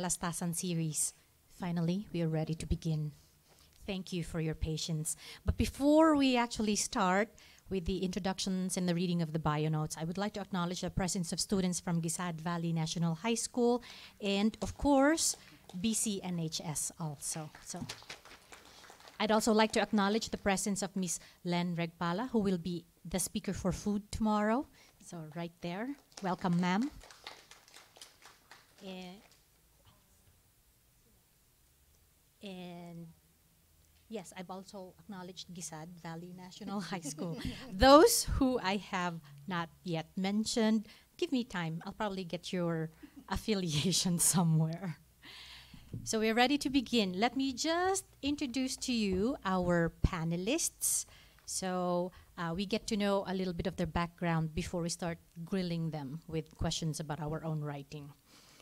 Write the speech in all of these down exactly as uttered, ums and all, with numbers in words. Lastasan series. Finally, we are ready to begin. Thank you for your patience. But before we actually start with the introductions and the reading of the bio notes, I would like to acknowledge the presence of students from Gisad Valley National High School and, of course, B C N H S also. So I'd also like to acknowledge the presence of Miz Len Regpala, who will be the speaker for food tomorrow. So right there. Welcome, ma'am. And, and yes, I've also acknowledged Gisad Valley National High School. Those who I have not yet mentioned, give me time. I'll probably get your affiliation somewhere. So we're ready to begin. Let me just introduce to you our panelists. So uh, we get to know a little bit of their background before we start grilling them with questions about our own writing.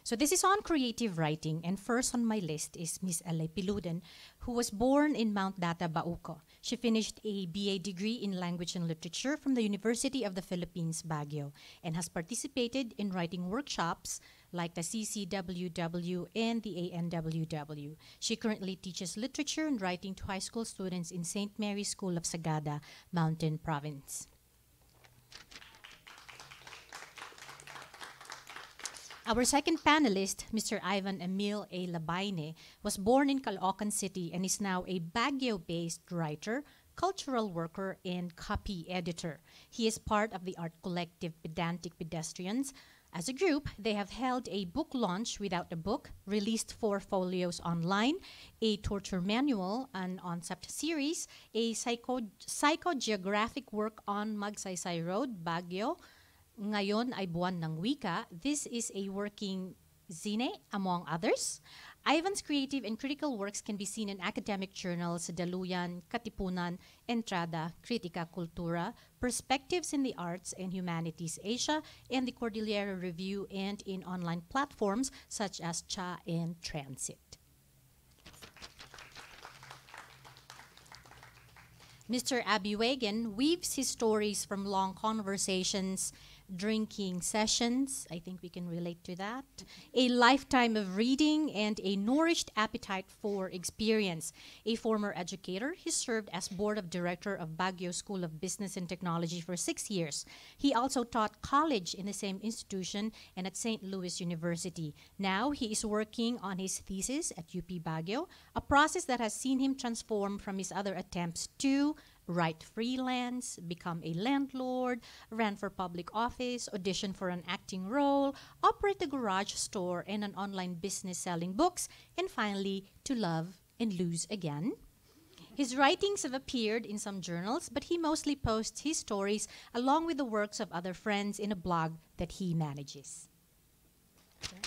So this is on creative writing, and first on my list is Miz L A Piluden, who was born in Mount Data, Bauco. She finished a B A degree in Language and Literature from the University of the Philippines, Baguio, and has participated in writing workshops like the C C W W and the A N W W. She currently teaches literature and writing to high school students in Saint Mary's School of Sagada, Mountain Province. Our second panelist, Mister Ivan Emil A. Labayne, was born in Caloocan City and is now a Baguio-based writer, cultural worker, and copy editor. He is part of the art collective Pedantic Pedestrians. As a group, they have held a book launch without a book, released four folios online, a torture manual, an concept series, a psycho psychogeographic work on Magsaysay Road, Baguio, Ngayon ay buwan ng wika. This is a working zine, among others. Ivan's creative and critical works can be seen in academic journals, Daluyan, Katipunan, Entrada, Critica Cultura, Perspectives in the Arts and Humanities Asia, and the Cordillera Review, and in online platforms such as Cha and Transit. Mister Abby Wagen weaves his stories from long conversations, drinking sessions, I think we can relate to that, a lifetime of reading, and a nourished appetite for experience. A former educator, he served as board of director of Baguio School of Business and Technology for six years. He also taught college in the same institution and at Saint Louis University. Now he is working on his thesis at U P Baguio, a process that has seen him transform from his other attempts to write freelance, become a landlord, ran for public office, audition for an acting role, operate a garage store and an online business selling books, and finally, to love and lose again. His writings have appeared in some journals, but he mostly posts his stories along with the works of other friends in a blog that he manages. Okay.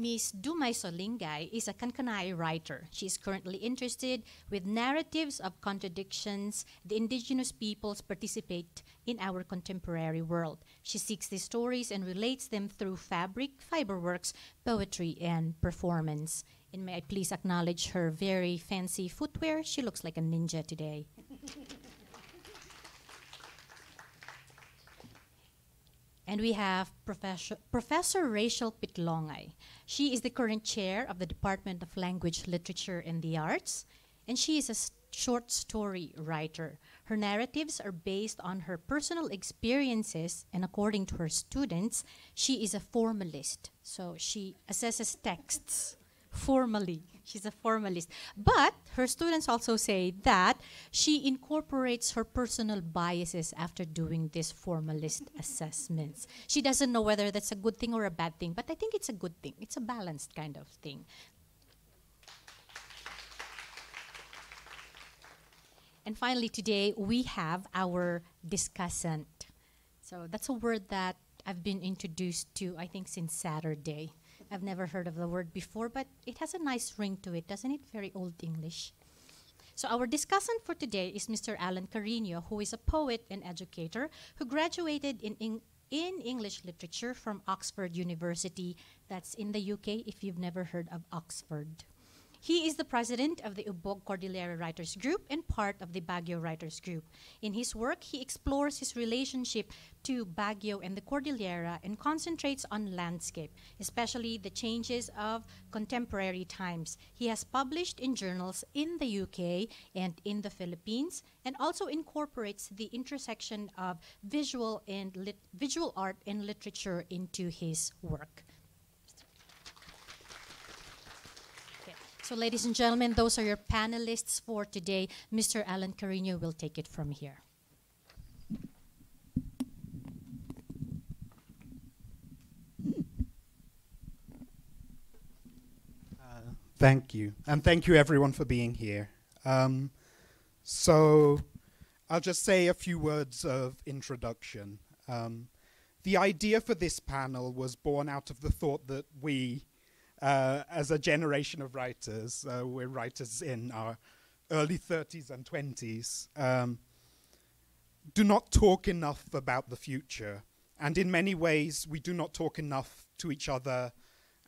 Miz Dumay Solinggay is a Kankanaey writer. She is currently interested with narratives of contradictions the indigenous peoples participate in our contemporary world. She seeks these stories and relates them through fabric, fiberworks, poetry, and performance. And may I please acknowledge her very fancy footwear? She looks like a ninja today. And we have Professor, Professor Rachel Pitlongay. She is the current chair of the Department of Language, Literature, and the Arts, and she is a short story writer. Her narratives are based on her personal experiences, and according to her students, she is a formalist. So she assesses texts formally. She's a formalist. But her students also say that she incorporates her personal biases after doing these formalist assessments. She doesn't know whether that's a good thing or a bad thing, but I think it's a good thing. It's a balanced kind of thing. And finally, today, we have our discussant. So that's a word that I've been introduced to, I think, since Saturday. I've never heard of the word before, but it has a nice ring to it, doesn't it? Very Old English. So our discussant for today is Mister Allan Cariño, who is a poet and educator who graduated in, in, in English literature from Oxford University. That's in the U K if you've never heard of Oxford. He is the president of the Ubog Cordillera Writers' Group and part of the Baguio Writers' Group. In his work, he explores his relationship to Baguio and the Cordillera and concentrates on landscape, especially the changes of contemporary times. He has published in journals in the U K and in the Philippines, and also incorporates the intersection of visual and lit visual art and literature into his work. So ladies and gentlemen, those are your panelists for today. Mister Allan Cariño will take it from here. Uh, thank you, and thank you everyone for being here. Um, so I'll just say a few words of introduction. Um, the idea for this panel was born out of the thought that we, Uh, as a generation of writers, uh, we're writers in our early thirties and twenties, um, do not talk enough about the future. And in many ways, we do not talk enough to each other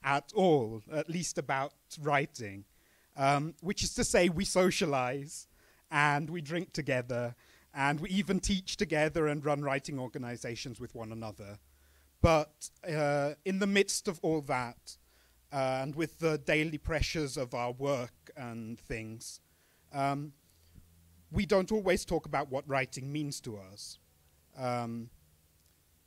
at all, at least about writing, um, which is to say we socialize and we drink together and we even teach together and run writing organizations with one another. But uh, in the midst of all that, Uh, and with the daily pressures of our work and things, um, we don't always talk about what writing means to us, um,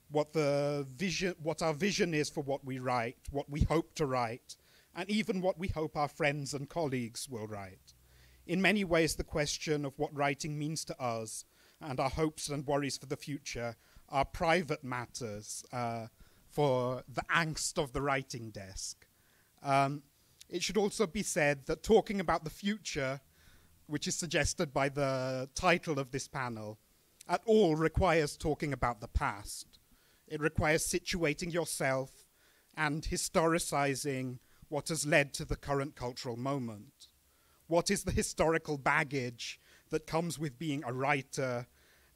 what the vision, what our vision is for what we write, what we hope to write, and even what we hope our friends and colleagues will write. In many ways, the question of what writing means to us and our hopes and worries for the future are private matters uh, for the angst of the writing desk. Um, it should also be said that talking about the future, which is suggested by the title of this panel, at all requires talking about the past. It requires situating yourself and historicizing what has led to the current cultural moment. What is the historical baggage that comes with being a writer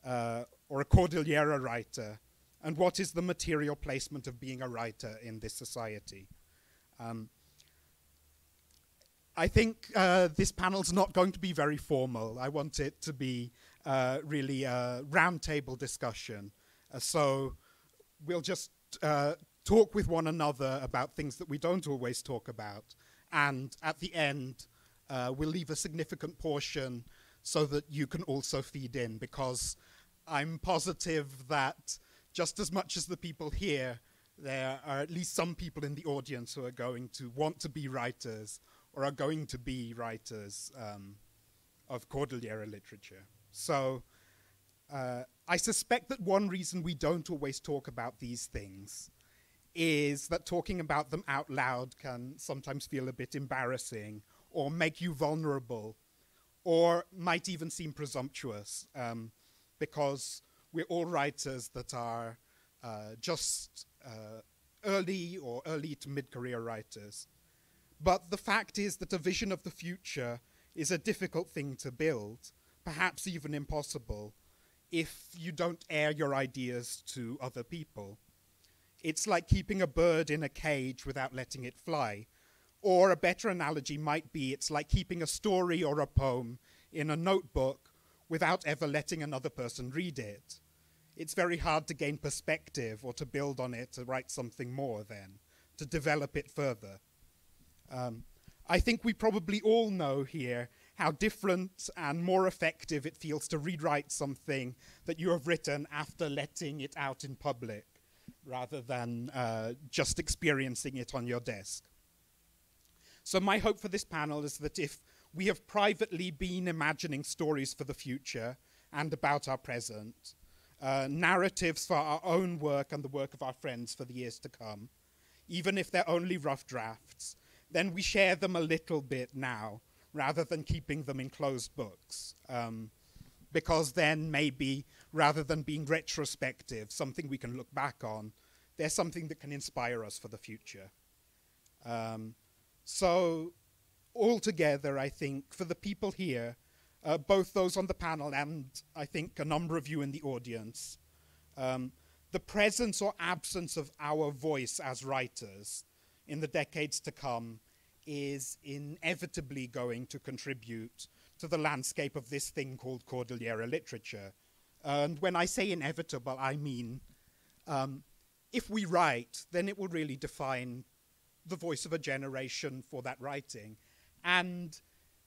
uh, or a Cordillera writer? And what is the material placement of being a writer in this society? Um, I think uh, this panel's not going to be very formal. I want it to be uh, really a roundtable discussion. Uh, so we'll just uh, talk with one another about things that we don't always talk about. And at the end, uh, we'll leave a significant portion so that you can also feed in, because I'm positive that just as much as the people here, there are at least some people in the audience who are going to want to be writers or are going to be writers um, of Cordillera literature. So uh, I suspect that one reason we don't always talk about these things is that talking about them out loud can sometimes feel a bit embarrassing or make you vulnerable or might even seem presumptuous, um, because we're all writers that are uh, just uh, early or early to mid-career writers. But the fact is that a vision of the future is a difficult thing to build, perhaps even impossible, if you don't air your ideas to other people. It's like keeping a bird in a cage without letting it fly. Or a better analogy might be it's like keeping a story or a poem in a notebook without ever letting another person read it. It's very hard to gain perspective or to build on it, to write something more then, to develop it further. Um, I think we probably all know here how different and more effective it feels to rewrite something that you have written after letting it out in public, rather than uh, just experiencing it on your desk. So my hope for this panel is that if we have privately been imagining stories for the future and about our present, uh, narratives for our own work and the work of our friends for the years to come, even if they're only rough drafts, then we share them a little bit now, rather than keeping them in closed books. Um, because then maybe, rather than being retrospective, something we can look back on, there's something that can inspire us for the future. Um, so altogether, I think, for the people here, uh, both those on the panel and I think a number of you in the audience, um, the presence or absence of our voice as writers in the decades to come is inevitably going to contribute to the landscape of this thing called Cordillera literature. And when I say inevitable, I mean um, if we write, then it will really define the voice of a generation for that writing. And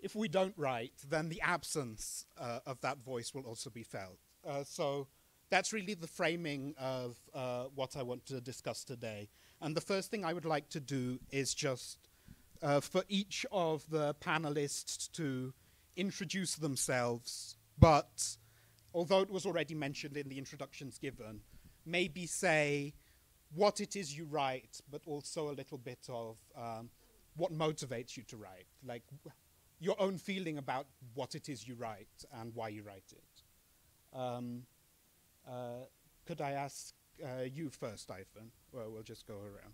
if we don't write, then the absence uh, of that voice will also be felt. Uh, so that's really the framing of uh, what I want to discuss today. And the first thing I would like to do is just uh, for each of the panelists to introduce themselves, but although it was already mentioned in the introductions given, maybe say what it is you write, but also a little bit of um, what motivates you to write, like your own feeling about what it is you write and why you write it. Um, uh, could I ask uh, you first, Ivan? Well, we'll just go around.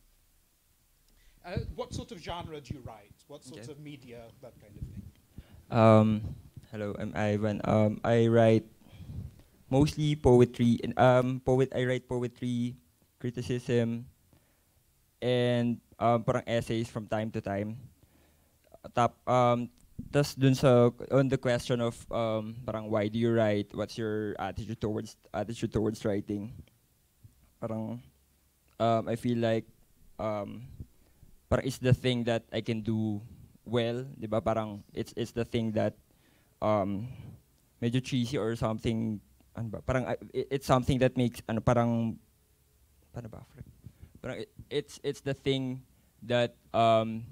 Uh, what sort of genre do you write? What sort okay. of media, that kind of thing? Um, hello, I'm Ivan. Um, I write mostly poetry, and um, poet. I write poetry, criticism, and um, parang essays from time to time. Tap um, tas dun sa on the question of um, parang why do you write? What's your attitude towards attitude towards writing? Parang um, I feel like um, parang it's the thing that I can do well, di ba? Parang it's it's the thing that um, medyo cheesy or something. Ano ba? Parang uh, it, it's something that makes ano parang paano ba? Parang it, it's it's the thing that um,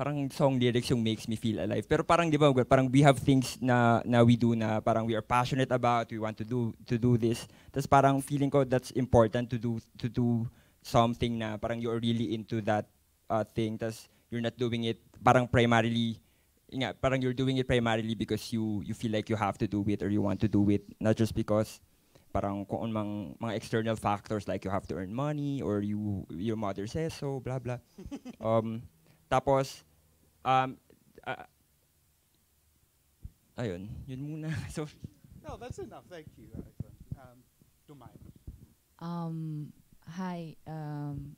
parang song lyrics yung makes me feel alive. Pero parang di ba? Parang we have things na na we do na parang we are passionate about. We want to do to do this. Tas parang feeling ko that's important to do to do something na parang you are really into that uh, thing. Tas you're not doing it parang primarily. Yeah, parang you're doing it primarily because you you feel like you have to do it or you want to do it, not just because parang kung mang mga external factors like you have to earn money or you your mother says so, blah blah. um, tapos, um, uh, ayun, yun muna. So, no, that's enough. Thank you, Ivan. Um, Dumay. Um, hi, um,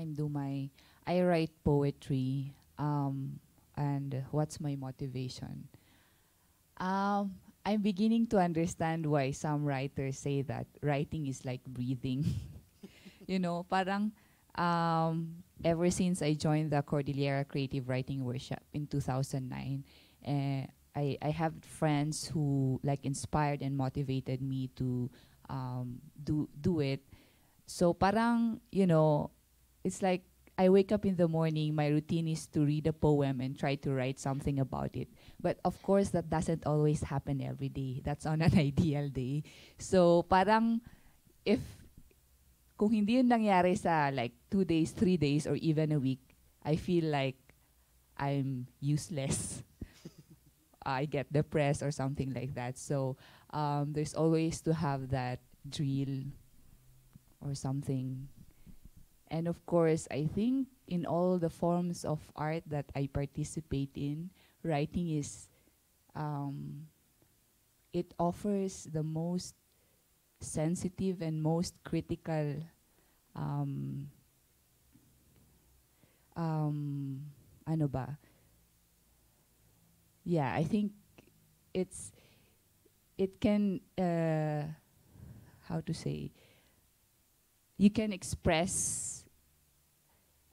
I'm Dumay. I write poetry. Um. And uh, what's my motivation? Um, I'm beginning to understand why some writers say that writing is like breathing. You know, parang um, ever since I joined the Cordillera Creative Writing Workshop in two thousand nine, uh, I, I have friends who like inspired and motivated me to um, do, do it. So parang, you know, it's like, I wake up in the morning, my routine is to read a poem and try to write something about it. But of course, that doesn't always happen every day. That's on an ideal day. So parang if, kung hindi yun nangyari sa like two days, three days, or even a week, I feel like I'm useless. I get depressed or something like that. So um, there's always to have that drill or something. And of course, I think in all the forms of art that I participate in, writing is, um, it offers the most sensitive and most critical um, um, ano ba? Yeah, I think it's, it can, uh, how to say, you can express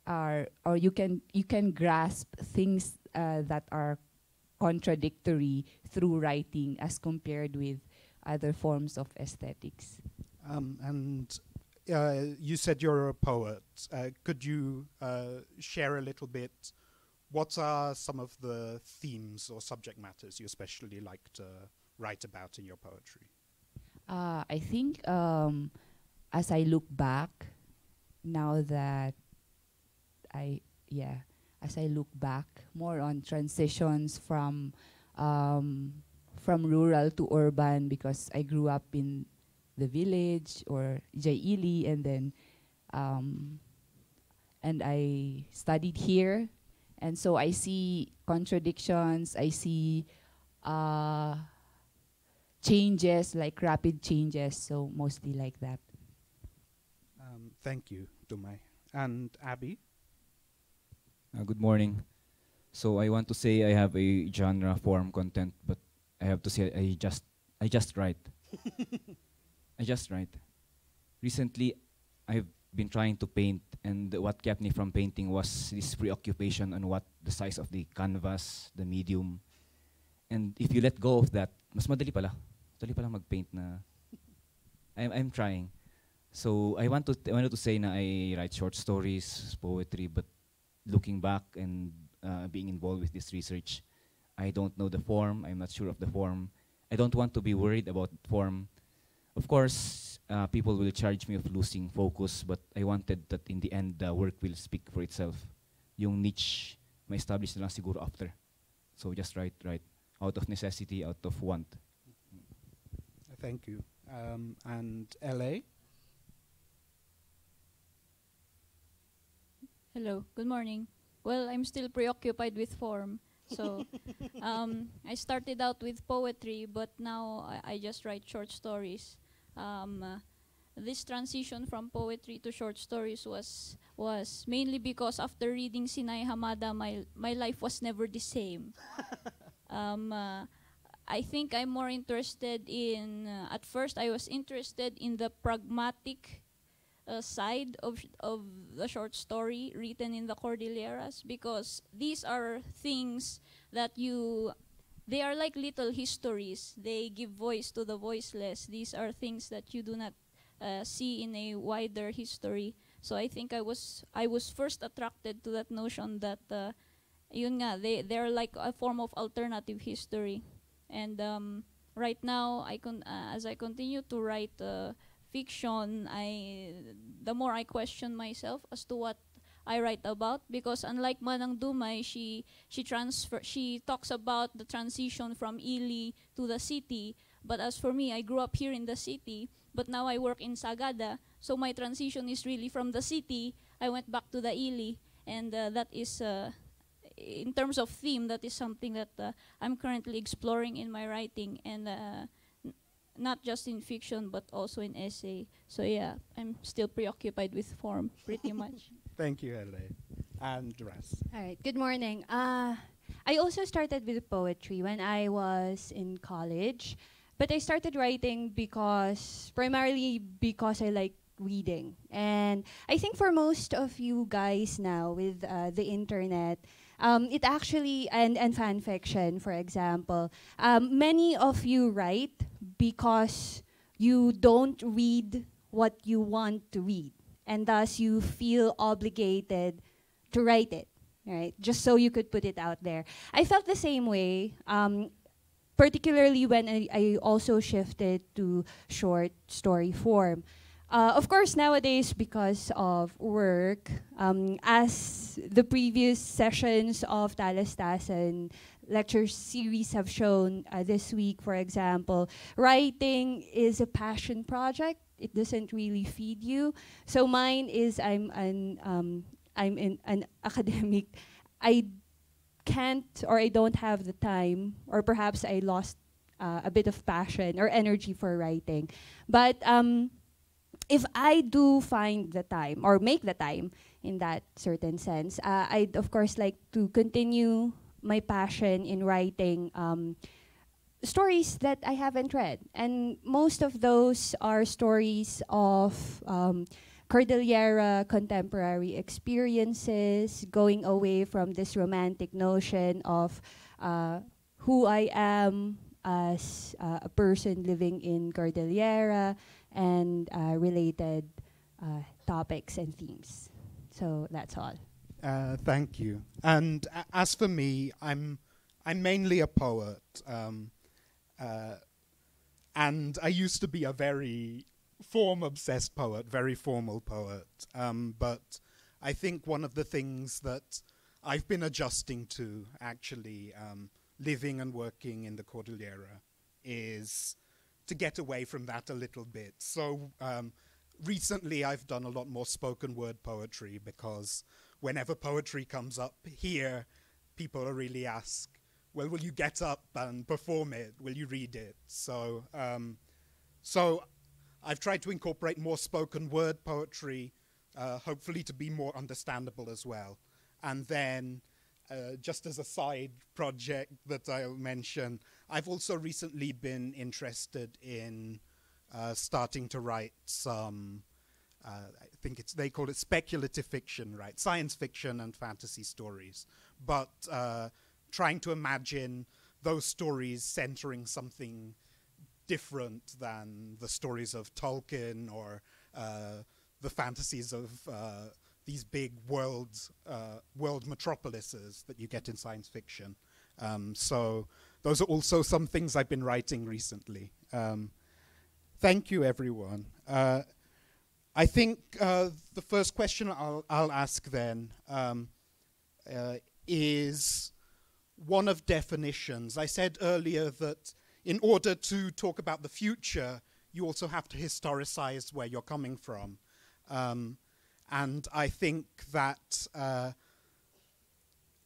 Are, or you can you can grasp things uh, that are contradictory through writing as compared with other forms of aesthetics. Um, and uh, you said you're a poet. Uh, could you uh, share a little bit? What are some of the themes or subject matters you especially like to write about in your poetry? Uh, I think um, as I look back, now that I yeah, as I look back more on transitions from um, from rural to urban, because I grew up in the village or Ili, and then um, and I studied here, and so I see contradictions. I see uh, changes, like rapid changes. So mostly like that. Um, thank you, Dumay and Abby. Uh, good morning. So I want to say I have a genre form content, but I have to say I just I just write. I just write. Recently, I've been trying to paint, and what kept me from painting was this preoccupation on what the size of the canvas, the medium. And if you let go of that, mas madali pala. Madali pala mag-paint na. I'm, I'm trying. So I want to I wanted to say na I write short stories, poetry, but looking back and uh, being involved with this research, I don't know the form. I'm not sure of the form. I don't want to be worried about the form. Of course, uh, people will charge me of losing focus, but I wanted that in the end, the work will speak for itself. Yung niche, may establish na lang siguro after. So just write, write. Out of necessity, out of want. Thank you. Um, and L A? Hello, good morning. Well, I'm still preoccupied with form. So um, I started out with poetry, but now I, I just write short stories. Um, uh, this transition from poetry to short stories was was mainly because after reading Sinai Hamada, my, my life was never the same. um, uh, I think I'm more interested in, uh, at first I was interested in the pragmatic uh, side of, sh of the short story written in the Cordilleras, because these are things that you, they are like little histories. They give voice to the voiceless. These are things that you do not uh, see in a wider history. So I think I was, I was first attracted to that notion that uh, yun nga, they, they're like a form of alternative history. And um, right now, I con uh, as I continue to write uh, fiction, I the more I question myself as to what I write about, because unlike Manang Dumay, she she transfer she talks about the transition from Ili to the city. But as for me, I grew up here in the city, but now I work in Sagada, so my transition is really from the city. I went back to the Ili, and uh, that is. Uh, In terms of theme, that is something that uh, I'm currently exploring in my writing, and uh, n not just in fiction, but also in essay. So yeah, I'm still preoccupied with form, pretty much. Thank you, L A And Russ. All right, good morning. Uh, I also started with poetry when I was in college, but I started writing because, primarily because I like reading. And I think for most of you guys now with uh, the internet, Um, it actually, and, and fan fiction, for example, um, many of you write because you don't read what you want to read, and thus you feel obligated to write it, right? Just so you could put it out there. I felt the same way, um, particularly when I, I also shifted to short story form. Uh, of course, nowadays, because of work, um, as the previous sessions of Talastasan lecture series have shown uh, this week, for example, writing is a passion project. It doesn't really feed you. So mine is I'm an um, I'm in an academic. I can't, or I don't have the time, or perhaps I lost uh, a bit of passion or energy for writing, but. Um, If I do find the time, or make the time in that certain sense, uh, I'd of course like to continue my passion in writing um, stories that I haven't read. And most of those are stories of um, Cordillera contemporary experiences, going away from this romantic notion of uh, who I am as uh, a person living in Cordillera, and uh, related uh, topics and themes. So that's all. Uh, thank you. And uh, as for me, I'm I'm mainly a poet, um, uh, and I used to be a very form-obsessed poet, very formal poet. Um, but I think one of the things that I've been adjusting to, actually, um, living and working in the Cordillera, is to get away from that a little bit. So um, recently I've done a lot more spoken word poetry, because whenever poetry comes up here, people are really ask, well, will you get up and perform it? Will you read it? So, um, so I've tried to incorporate more spoken word poetry, uh, hopefully to be more understandable as well. And then uh, just as a side project that I'll mention, I've also recently been interested in uh, starting to write some, uh, I think it's, they call it speculative fiction, right? Science fiction and fantasy stories, but uh, trying to imagine those stories centering something different than the stories of Tolkien or uh, the fantasies of uh, these big worlds, uh, world metropolises that you get in science fiction. Um, so those are also some things I've been writing recently. Um, thank you, everyone. Uh, I think uh, the first question I'll, I'll ask then um, uh, is one of definitions. I said earlier that in order to talk about the future, you also have to historicize where you're coming from. Um, and I think that uh,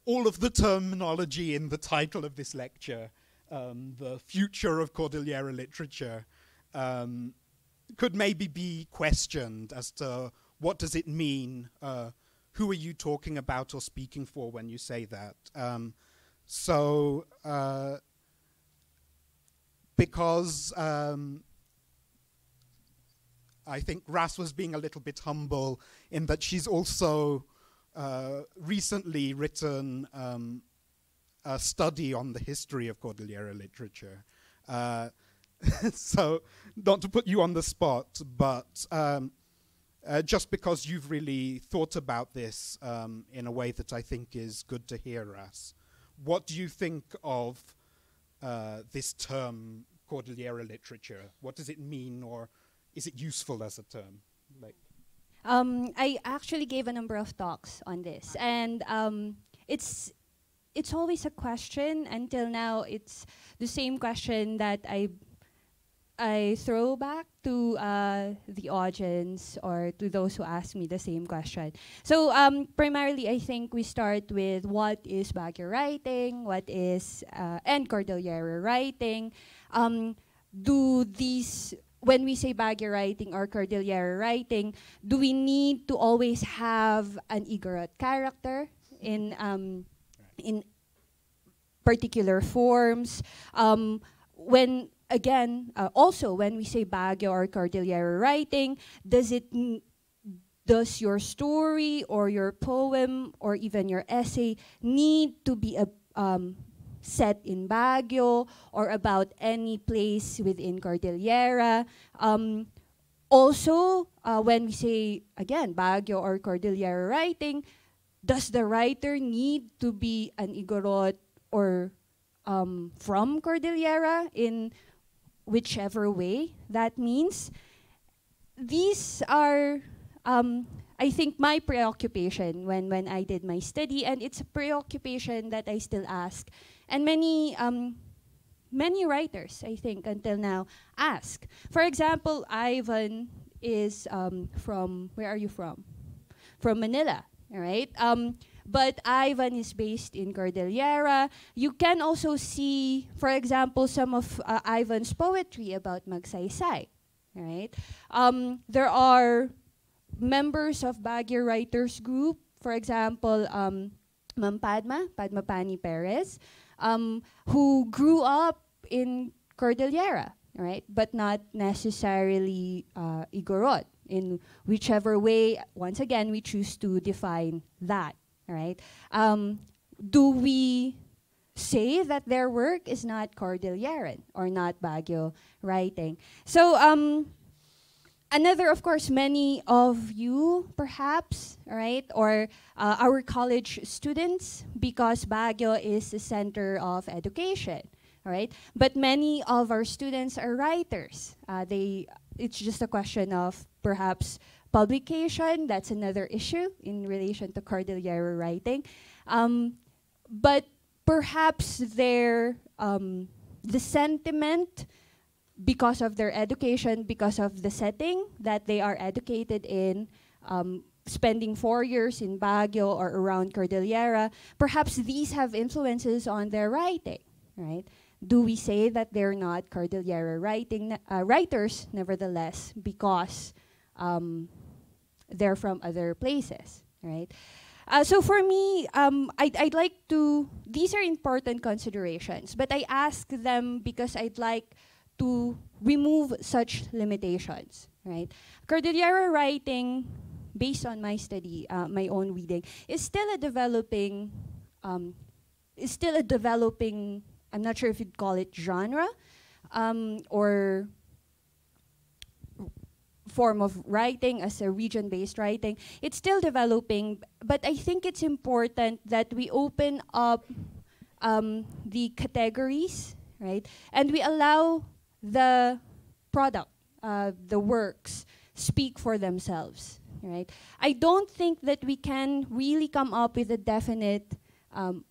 all of the terminology in the title of this lecture, um, the future of Cordillera literature, um, could maybe be questioned as to what does it mean, uh, who are you talking about or speaking for when you say that? Um, so, uh, Because um, I think Ras was being a little bit humble in that she's also uh, recently written um, a study on the history of Cordillera literature. Uh, so not to put you on the spot, but um, uh, just because you've really thought about this um, in a way that I think is good to hear, Ras, what do you think of Uh, this term, Cordillera literature? What does it mean, or is it useful as a term? Like, um, I actually gave a number of talks on this, and um, it's it's always a question. Until now, it's the same question that I I throw back to uh, the audience or to those who ask me the same question. So um, primarily, I think we start with what is Baguio writing, what is uh, and Cordillera writing. Um, do these, when we say Baguio writing or Cordillera writing, do we need to always have an Igorot character in um, right. in particular forms? Um, when Again, uh, also when we say Baguio or Cordillera writing, does it n does your story or your poem or even your essay need to be a, um, set in Baguio or about any place within Cordillera? Um, also, uh, when we say again Baguio or Cordillera writing, does the writer need to be an Igorot or um, from Cordillera in whichever way that means? These are, um, I think, my preoccupation when, when I did my study, and it's a preoccupation that I still ask. And many, um, many writers, I think, until now, ask. For example, Ivan is um, from, where are you from? From Manila, all right? Um, But Ivan is based in Cordillera. You can also see, for example, some of uh, Ivan's poetry about Magsaysay, right? Um, there are members of Baguio Writers' Group, for example, um, Ma'am Padma, Padma Pani Perez, um, who grew up in Cordillera, right? But not necessarily uh, Igorot, in whichever way, once again, we choose to define that. Right? Um, do we say that their work is not Cordilleran or not Baguio writing? So um, another, of course, many of you perhaps, right, or uh, our college students, because Baguio is the center of education, right? But many of our students are writers. Uh, they, it's just a question of perhaps publication, that's another issue in relation to Cordillera writing. Um, but perhaps their, um, the sentiment, because of their education, because of the setting that they are educated in, um, spending four years in Baguio or around Cordillera, perhaps these have influences on their writing, right? Do we say that they're not Cordillera writing, uh, writers, nevertheless, because um, they're from other places, right? Uh, so for me, um, I'd, I'd like to, these are important considerations, but I ask them because I'd like to remove such limitations, right? Cordillera writing, based on my study, uh, my own reading, is still a developing, um, is still a developing, I'm not sure if you'd call it genre, um, or form of writing as a region-based writing. It's still developing, but I think it's important that we open up um, the categories, right? And we allow the product, uh, the works, speak for themselves, right? I don't think that we can really come up with a definite um,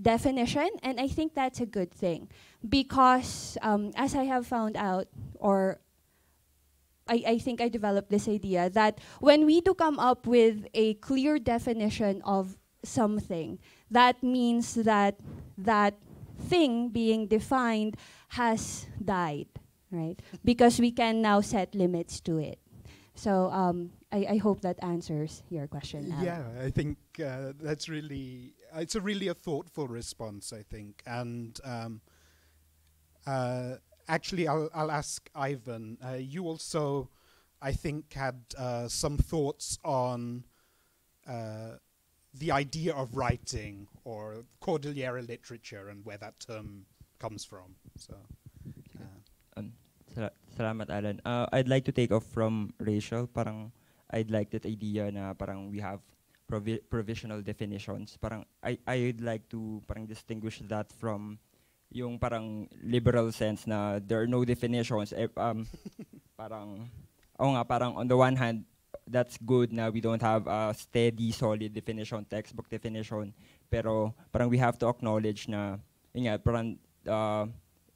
definition, and I think that's a good thing because um, as I have found out, or I, I think I developed this idea that when we do come up with a clear definition of something, that means that that thing being defined has died, right? Because we can now set limits to it. So um, I, I hope that answers your question, Al. Yeah, I think uh, that's really, uh, it's a really a thoughtful response, I think. And um, uh, Actually, I'll, I'll ask Ivan. Uh, you also, I think, had uh, some thoughts on uh, the idea of writing or Cordillera literature and where that term comes from. So, uh. um, salamat, Alan. Uh, I'd like to take off from Rachel. Parang I'd like that idea na parang we have provi provisional definitions. Parang I I'd like to parang distinguish that from yung parang liberal sense na there are no definitions. E, um, parang, oh nga, parang on the one hand, that's good na we don't have a steady, solid definition, textbook definition. Pero parang we have to acknowledge na, yun nga, parang uh,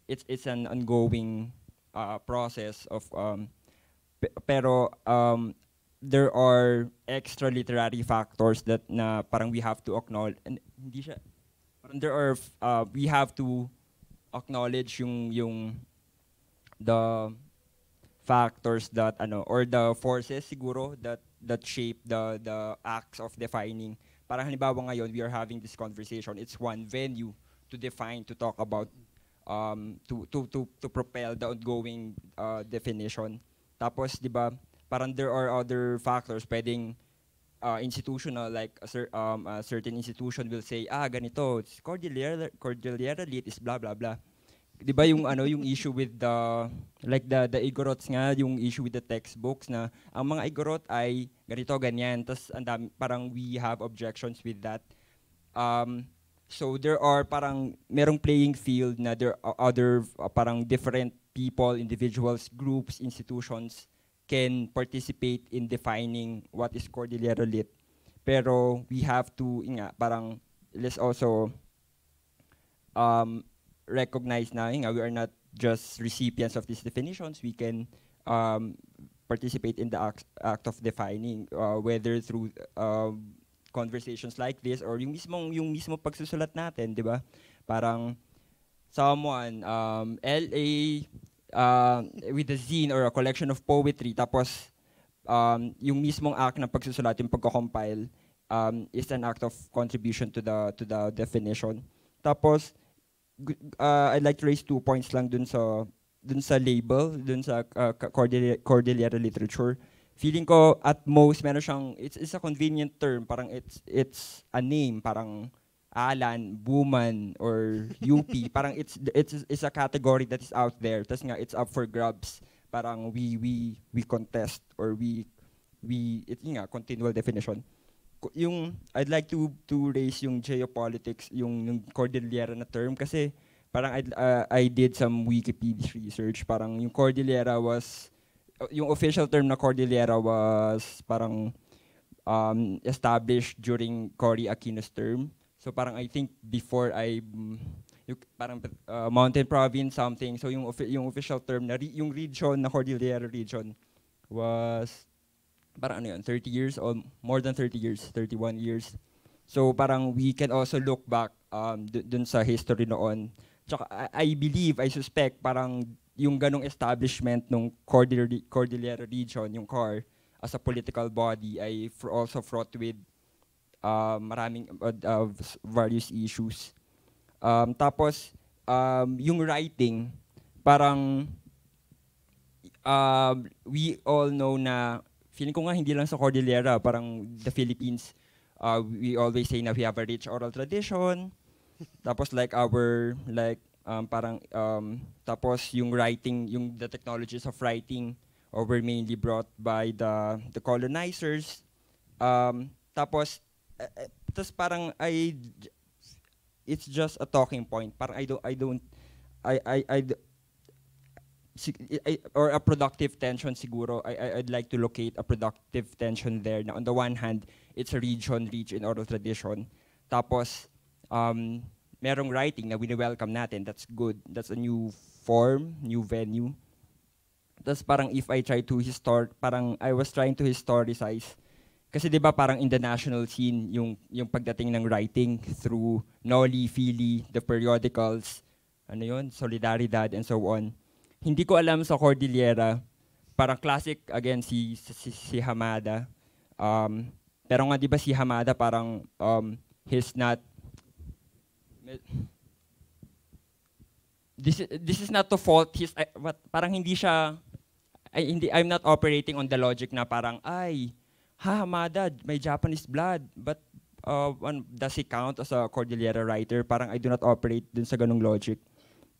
it's it's an ongoing uh, process of. Um, pero um, there are extra literary factors that na parang we have to acknowledge. And hindi siya, parang there are uh, we have to acknowledge yung yung the factors that ano or the forces siguro that that shape the the acts of defining. Parang halimbawa ngayon we are having this conversation, it's one venue to define, to talk about, um to to to to propel the ongoing uh, definition. Tapos di ba parang there are other factors, pwedeng Uh, institutional, like a, cer um, a certain institution will say, ah, ganito, it's Cordillera, Cordillera lit is blah, blah, blah. Di ba yung, ano, yung issue with the, like the, the Igorots nga, yung issue with the textbooks na, ang mga Igorot ay ganito, ganyan, tas andam, parang we have objections with that. Um, so there are parang, merong playing field na there are other uh, parang different people, individuals, groups, institutions, can participate in defining what is Cordillera lit. Pero we have to, inga, parang let's also um, recognize na inga, we are not just recipients of these definitions. We can um, participate in the act, act of defining, uh, whether through uh, conversations like this or yung mismo yung mismo pagsusulat natin, di ba? Parang someone, um, L A Uh, with a zine or a collection of poetry, tapos um, yung mismong act ng pagsusulat, yung pagko-compile, um, is an act of contribution to the to the definition. Tapos uh, I'd like to raise two points lang dun sa dun sa label, dun sa uh, Cordillera, Cordillera literature. Feeling ko at most meron siyang, it's, it's a convenient term, parang it's it's a name, parang Alan, Buman, or U P. Parang it's it's it's a category that is out there. Tas nga it's up for grabs. Parang we we we contest or we we it's nga continual definition. Yung I'd like to to raise yung geopolitics, yung, yung Cordillera na term kasi parang I'd, uh, I did some Wikipedia research. Parang yung Cordillera was uh, yung official term na Cordillera was parang um, established during Cory Aquino's term. So parang I think before I mm, yung, parang uh, Mountain Province something, so yung ofi yung official term na re yung region na Cordillera region was parang ano yun, thirty years or more than thirty years, thirty-one years. So parang we can also look back um dun sa history noon. Tsaka I, I believe, I suspect parang yung ganong establishment ng Cordillera, Cordillera region, yung C A R as a political body ay fr also fraught with uh, maraming uh, various issues. Um, tapos, um, yung writing, parang uh, we all know na, feeling ko nga hindi lang sa Cordillera, parang the Philippines, uh, we always say na we have a rich oral tradition. Tapos like our, like, Um, parang, um, tapos yung writing, yung the technologies of writing uh, were mainly brought by the, the colonizers. Um, tapos, uh, uh, tapos parang I, it's just a talking point. Parang I don't, I don't, I, I, I, I or a productive tension siguro. I, I, I'd like to locate a productive tension there. Now, on the one hand, it's a region, reach in oral tradition. Tapos, um, merong writing na wini-welcome natin, that's good. That's a new form, new venue. Tapos parang if I try to historic, parang I was trying to historicize. Kasi di ba parang in the national scene, yung, yung pagdating ng writing through Noli, Fili, the periodicals, ano yun, Solidaridad, and so on. Hindi ko alam sa Cordillera, parang classic, again, si, si, si Hamada. Um, pero nga di ba si Hamada parang um, he's not, This, this is not to fault his, uh, what, parang hindi siya, I, hindi, I'm not operating on the logic na parang, ay, ha, Hamada, may Japanese blood, but uh, one, does he count as a Cordillera writer? Parang I do not operate dun sa ganung logic.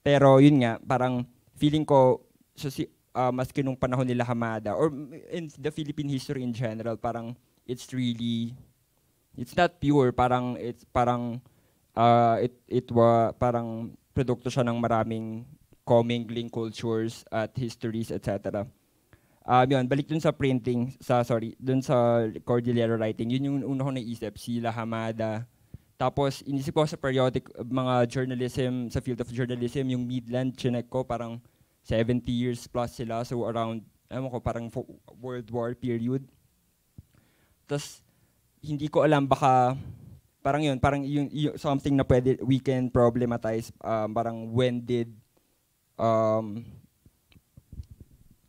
Pero yun nga, parang feeling ko, so si, uh, maski nung panahon nila Hamada, or in the Philippine history in general, parang it's really, it's not pure, parang it's parang, Uh, it it was parang produkto siya ng maraming commingling cultures at histories, et cetera. Um, yun, balik dun sa printing, sa sorry, dun sa Cordillera writing. Yun yung una ko naisip, si Hamada. Tapos inisip ko sa periodic mga journalism, sa field of journalism, yung Midland, chinek ko, parang seventy years plus sila, so around, alam ko, parang World War period. Tapos hindi ko alam, baka parang yun, parang yung, yung something na pwede, we can problematize, um, parang when did, um,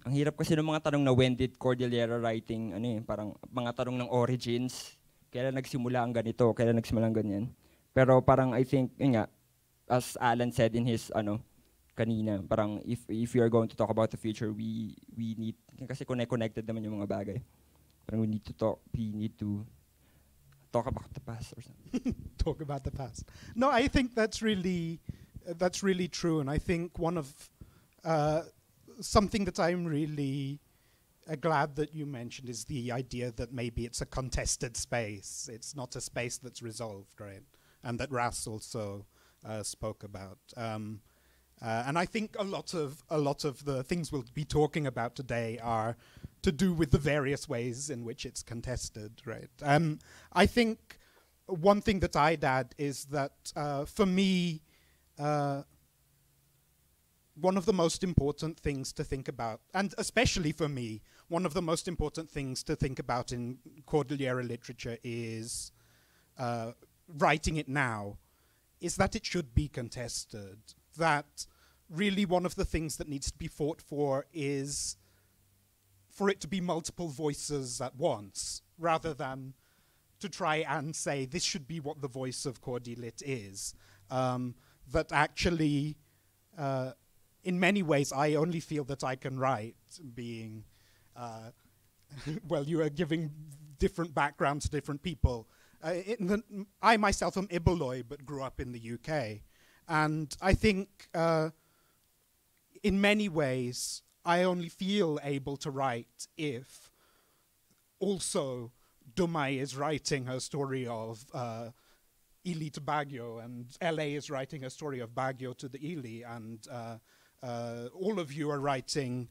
ang hirap kasi ng mga tanong na when did Cordillera writing, ano eh, parang mga tanong ng origins, kailan nagsimula ang ganito, kailan nagsimula ang ganyan. Pero parang I think, yun nga, as Allan said in his, ano, kanina, parang if, if you are going to talk about the future, we, we need, kasi connected naman yung mga bagay. Parang we need to talk, we need to, talk about the past or something. Talk about the past. No, I think that's really, uh, that's really true. And I think one of, uh, something that I'm really uh, glad that you mentioned is the idea that maybe it's a contested space. It's not a space that's resolved, right? And that Ras also uh, spoke about. Um, uh, and I think a lot of, a lot of the things we'll be talking about today are to do with the various ways in which it's contested, right? Um, I think one thing that I'd add is that uh, for me, uh, one of the most important things to think about, and especially for me, one of the most important things to think about in Cordillera literature is uh, writing it now, is that it should be contested. That really one of the things that needs to be fought for is for it to be multiple voices at once, rather than to try and say, this should be what the voice of Cordilit is. Um, that actually, uh, in many ways, I only feel that I can write being, uh, well, you are giving different backgrounds to different people. Uh, in the, I myself am Iboloi, but grew up in the U K. And I think, uh, in many ways, I only feel able to write if also Dumay is writing her story of uh, Ili to Baguio, and L A is writing her story of Baguio to the Ili, and uh, uh, all of you are writing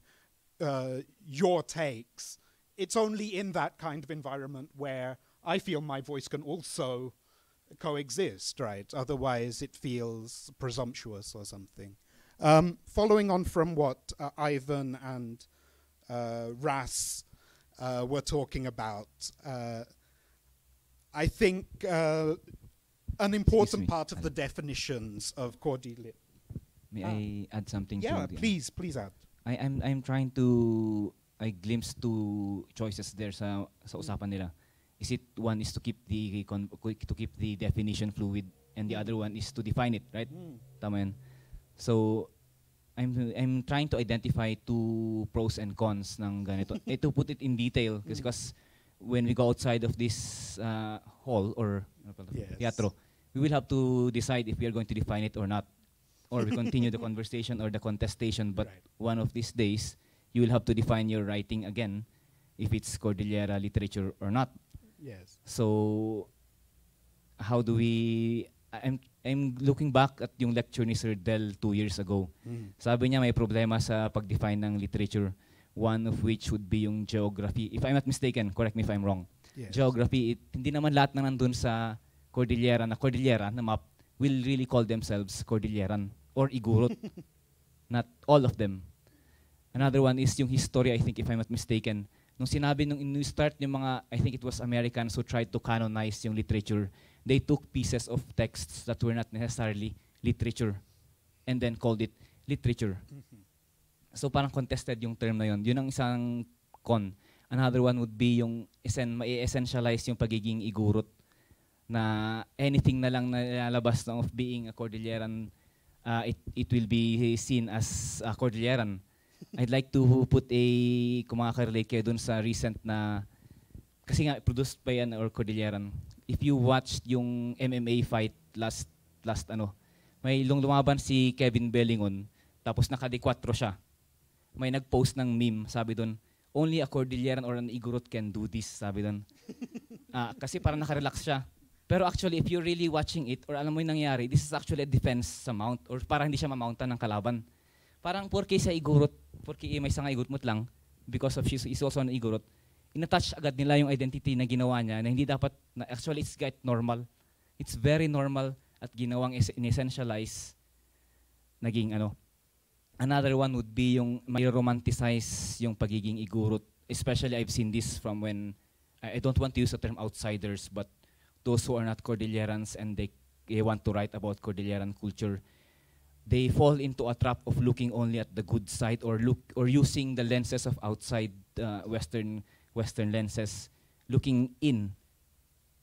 uh, your takes. It's only in that kind of environment where I feel my voice can also coexist, right? Otherwise it feels presumptuous or something. Um, following on from what uh, Ivan and uh, Ras uh, were talking about, uh, I think uh, an important part of I'll the definitions of Cordilit. May ah. I add something? Yeah, to please, the, uh, please add. I, I'm I'm trying to I glimpse two choices there sa sa usapan nila. is it one is to keep the to keep the definition fluid, and the other one is to define it, right? Mm. Tama yan. So I'm I'm trying to identify two pros and cons ng ganito. I to put it in detail, because when we go outside of this uh, hall or yes. teatro, we will have to decide if we are going to define it or not, or we continue the conversation or the contestation. But right. one of these days, you will have to define your writing again, if it's Cordillera literature or not. Yes. So, how do we? I'm I'm looking back at yung lecture ni Sir Del two years ago. Mm. Sabi niya may problema sa pag-define ng literature, one of which would be yung geography. If I'm not mistaken, correct me if I'm wrong. Yes. Geography, it, hindi naman lahat na nandun sa Cordillera na Cordillera na map will really call themselves Cordilleran or Igorot. Not all of them. Another one is yung history, I think, if I'm not mistaken. Nung sinabi, nung in-start yung mga, I think it was Americans who tried to canonize yung literature, they took pieces of texts that were not necessarily literature and then called it literature. Mm-hmm. So parang contested yung term na yun. Yun ang isang con. Another one would be yung esen, ma-essentialize yung pagiging Igorot na anything na lang nalalabas ng of being a Cordilleran, uh, it, it will be seen as a Cordilleran. I'd like to put a, kung makaka-relate kayo dun sa recent na, kasi nga produced by an or Cordilleran. If you watched yung M M A fight last, last ano, may lumaban si Kevin Bellingon, tapos naka-de-quattro siya. May nag-post ng meme, sabi dun, only a Cordilleran or an Igorot can do this, sabi dun. Ah, kasi parang nakarelax siya. Pero actually, if you're really watching it, or alam mo yung nangyari, this is actually a defense sa mount, or parang hindi siya mamountan ng kalaban. Parang porque sa Igorot, porque may isang Igorot lang, because of she's is also an Igorot, inattach agad nila yung identity na ginawa niya na hindi dapat, na actually it's quite normal. It's very normal at ginawang in-essentialize naging ano. Another one would be yung may romanticize yung pagiging Igorot. Especially I've seen this from when, I don't want to use the term outsiders, but those who are not Cordillerans and they, they want to write about Cordilleran culture, they fall into a trap of looking only at the good side, or look or using the lenses of outside uh, Western Western lenses, looking in.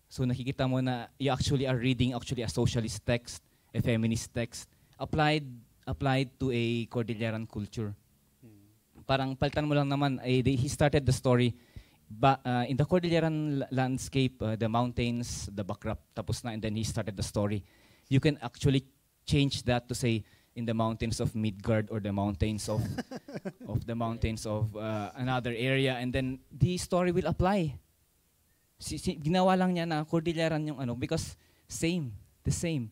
So nakikita mo na you actually are reading actually a socialist text, a feminist text, applied applied to a Cordilleran culture. Hmm. Parang palitan mo lang naman. Eh, they, he started the story, but uh, in the Cordilleran landscape, uh, the mountains, the backdrop, tapos na, and then he started the story. You can actually change that to say in the mountains of Midgard or the mountains of of the mountains of uh, another area, and then the story will apply. Si, si, ginawa lang niya na Cordilleran yung ano, because same, the same.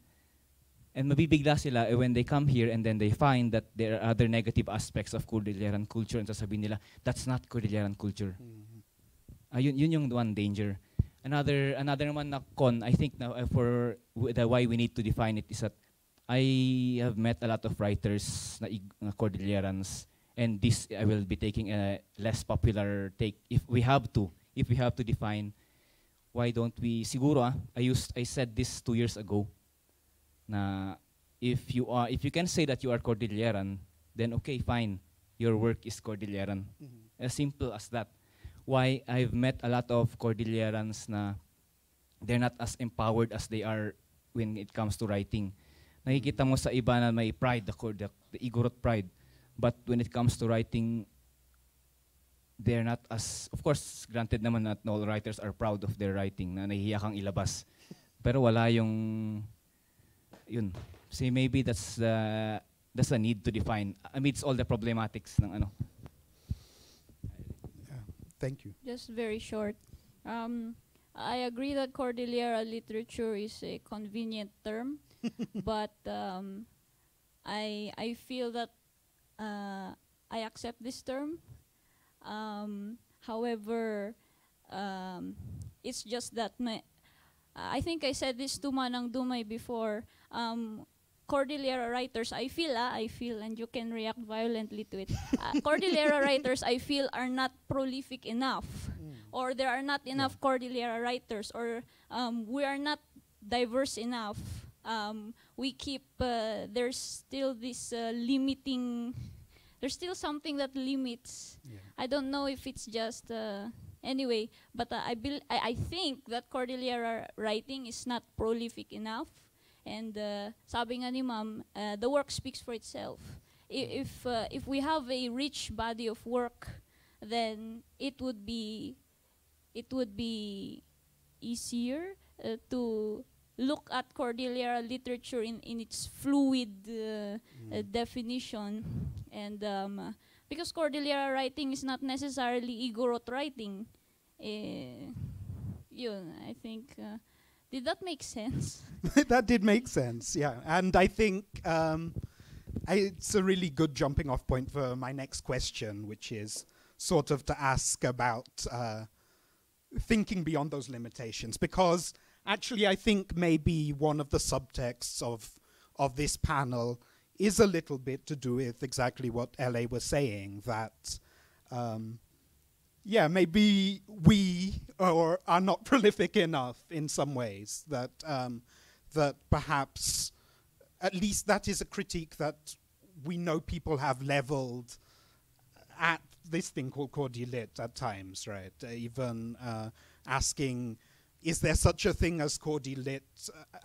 And mabibigla sila eh, when they come here and then they find that there are other negative aspects of Cordilleran culture, and sasabihin nila, that's not Cordilleran culture. Mm-hmm. uh, yun, yun yung one danger. Another another one na con, I think na, uh, for w the why we need to define it is that I have met a lot of writers na uh, Cordillerans, and this I will be taking a less popular take. If we have to, if we have to define, why don't we? Siguro, ah, I used, I said this two years ago. Na if you are, if you can say that you are Cordilleran, then okay, fine, your work is Cordilleran. Mm-hmm. As simple as that. Why I've met a lot of Cordillerans na they're not as empowered as they are when it comes to writing. Nakikita mo sa iba na may pride, the, the, the Igorot pride. But when it comes to writing, they're not as, of course, granted naman not all writers are proud of their writing, na nahihiya kang ilabas. Pero wala yung, yun. So maybe that's the, that's a need to define amidst all the problematics ng ano. Yeah. Thank you. Just very short. Um, I agree that Cordillera literature is a convenient term. But um, I I feel that uh, I accept this term. Um, however, um, it's just that my, I think I said this to Manang Dumay before. Um, Cordillera writers, I feel, ah, I feel, and you can react violently to it. uh, Cordillera writers, I feel, are not prolific enough, mm. or there are not enough yeah. Cordillera writers, or um, we are not diverse enough. We keep, uh, there's still this uh, limiting, there's still something that limits. Yeah. I don't know if it's just uh, Anyway, but uh, I, I, I think that Cordillera writing is not prolific enough. And uh, sabi nga ni ma'am, uh, the work speaks for itself. I, if, uh, if we have a rich body of work, then it would be, it would be easier uh, to look at Cordillera literature in, in its fluid uh, mm. uh, definition. And um, uh, because Cordillera writing is not necessarily Igorot writing. Uh, yun, I think, uh, did that make sense? That did make sense, yeah. And I think um, I, it's a really good jumping off point for my next question, which is sort of to ask about uh, thinking beyond those limitations, because actually I think maybe one of the subtexts of, of this panel is a little bit to do with exactly what L A was saying, that um, yeah, maybe we or are not prolific enough in some ways, that um, that perhaps at least that is a critique that we know people have leveled at this thing called Cordillera at times, right? Uh, even uh, asking, is there such a thing as Cordillera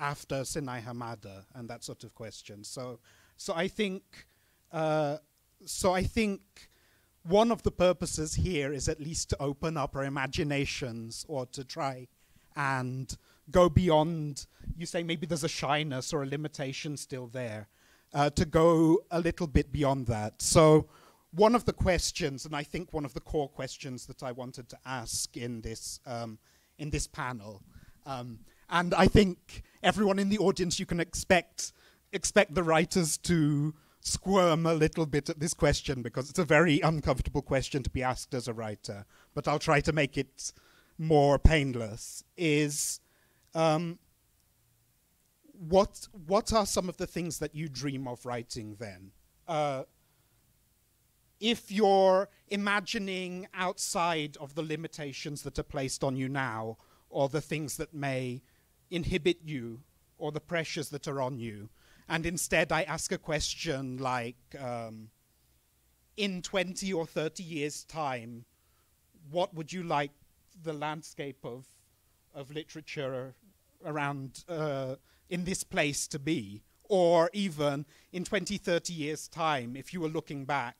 after Sinai Hamada, and that sort of question. So. So I think, uh, so I think one of the purposes here is at least to open up our imaginations or to try and go beyond. You say maybe there's a shyness or a limitation still there, uh, to go a little bit beyond that. So one of the questions, and I think one of the core questions that I wanted to ask in this um, in this panel, um, and I think everyone in the audience, you can expect. expect the writers to squirm a little bit at this question, because it's a very uncomfortable question to be asked as a writer, but I'll try to make it more painless, is um, what, what are some of the things that you dream of writing then? Uh, if you're imagining outside of the limitations that are placed on you now, or the things that may inhibit you, or the pressures that are on you, and instead I ask a question like, um, in twenty or thirty years' time, what would you like the landscape of, of literature around uh, in this place to be? Or even in twenty, thirty years' time, if you were looking back,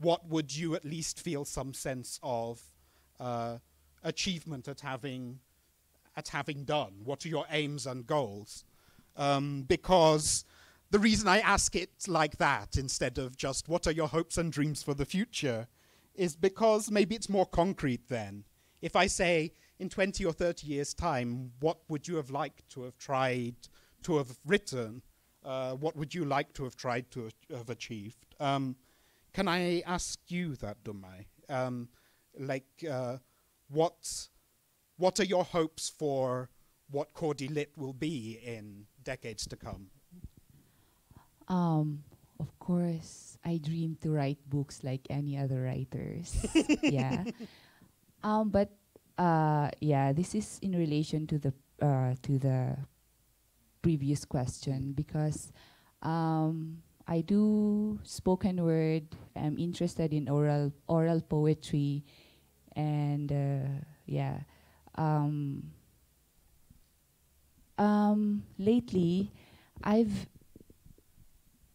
what would you at least feel some sense of uh, achievement at having, at having done? What are your aims and goals? Um, because the reason I ask it like that instead of just what are your hopes and dreams for the future is because maybe it's more concrete then. If I say in twenty or thirty years' time, what would you have liked to have tried to have written? Uh, what would you like to have tried to have achieved? Um, can I ask you that, Dumay? Um, like, uh, what, what are your hopes for what Cordillera will be in decades to come? Um, of course, I dream to write books like any other writers. Yeah. Um, but uh, yeah, this is in relation to the uh, to the previous question, because um, I do spoken word. I'm interested in oral oral poetry, and uh, yeah. Um, Um, lately, I've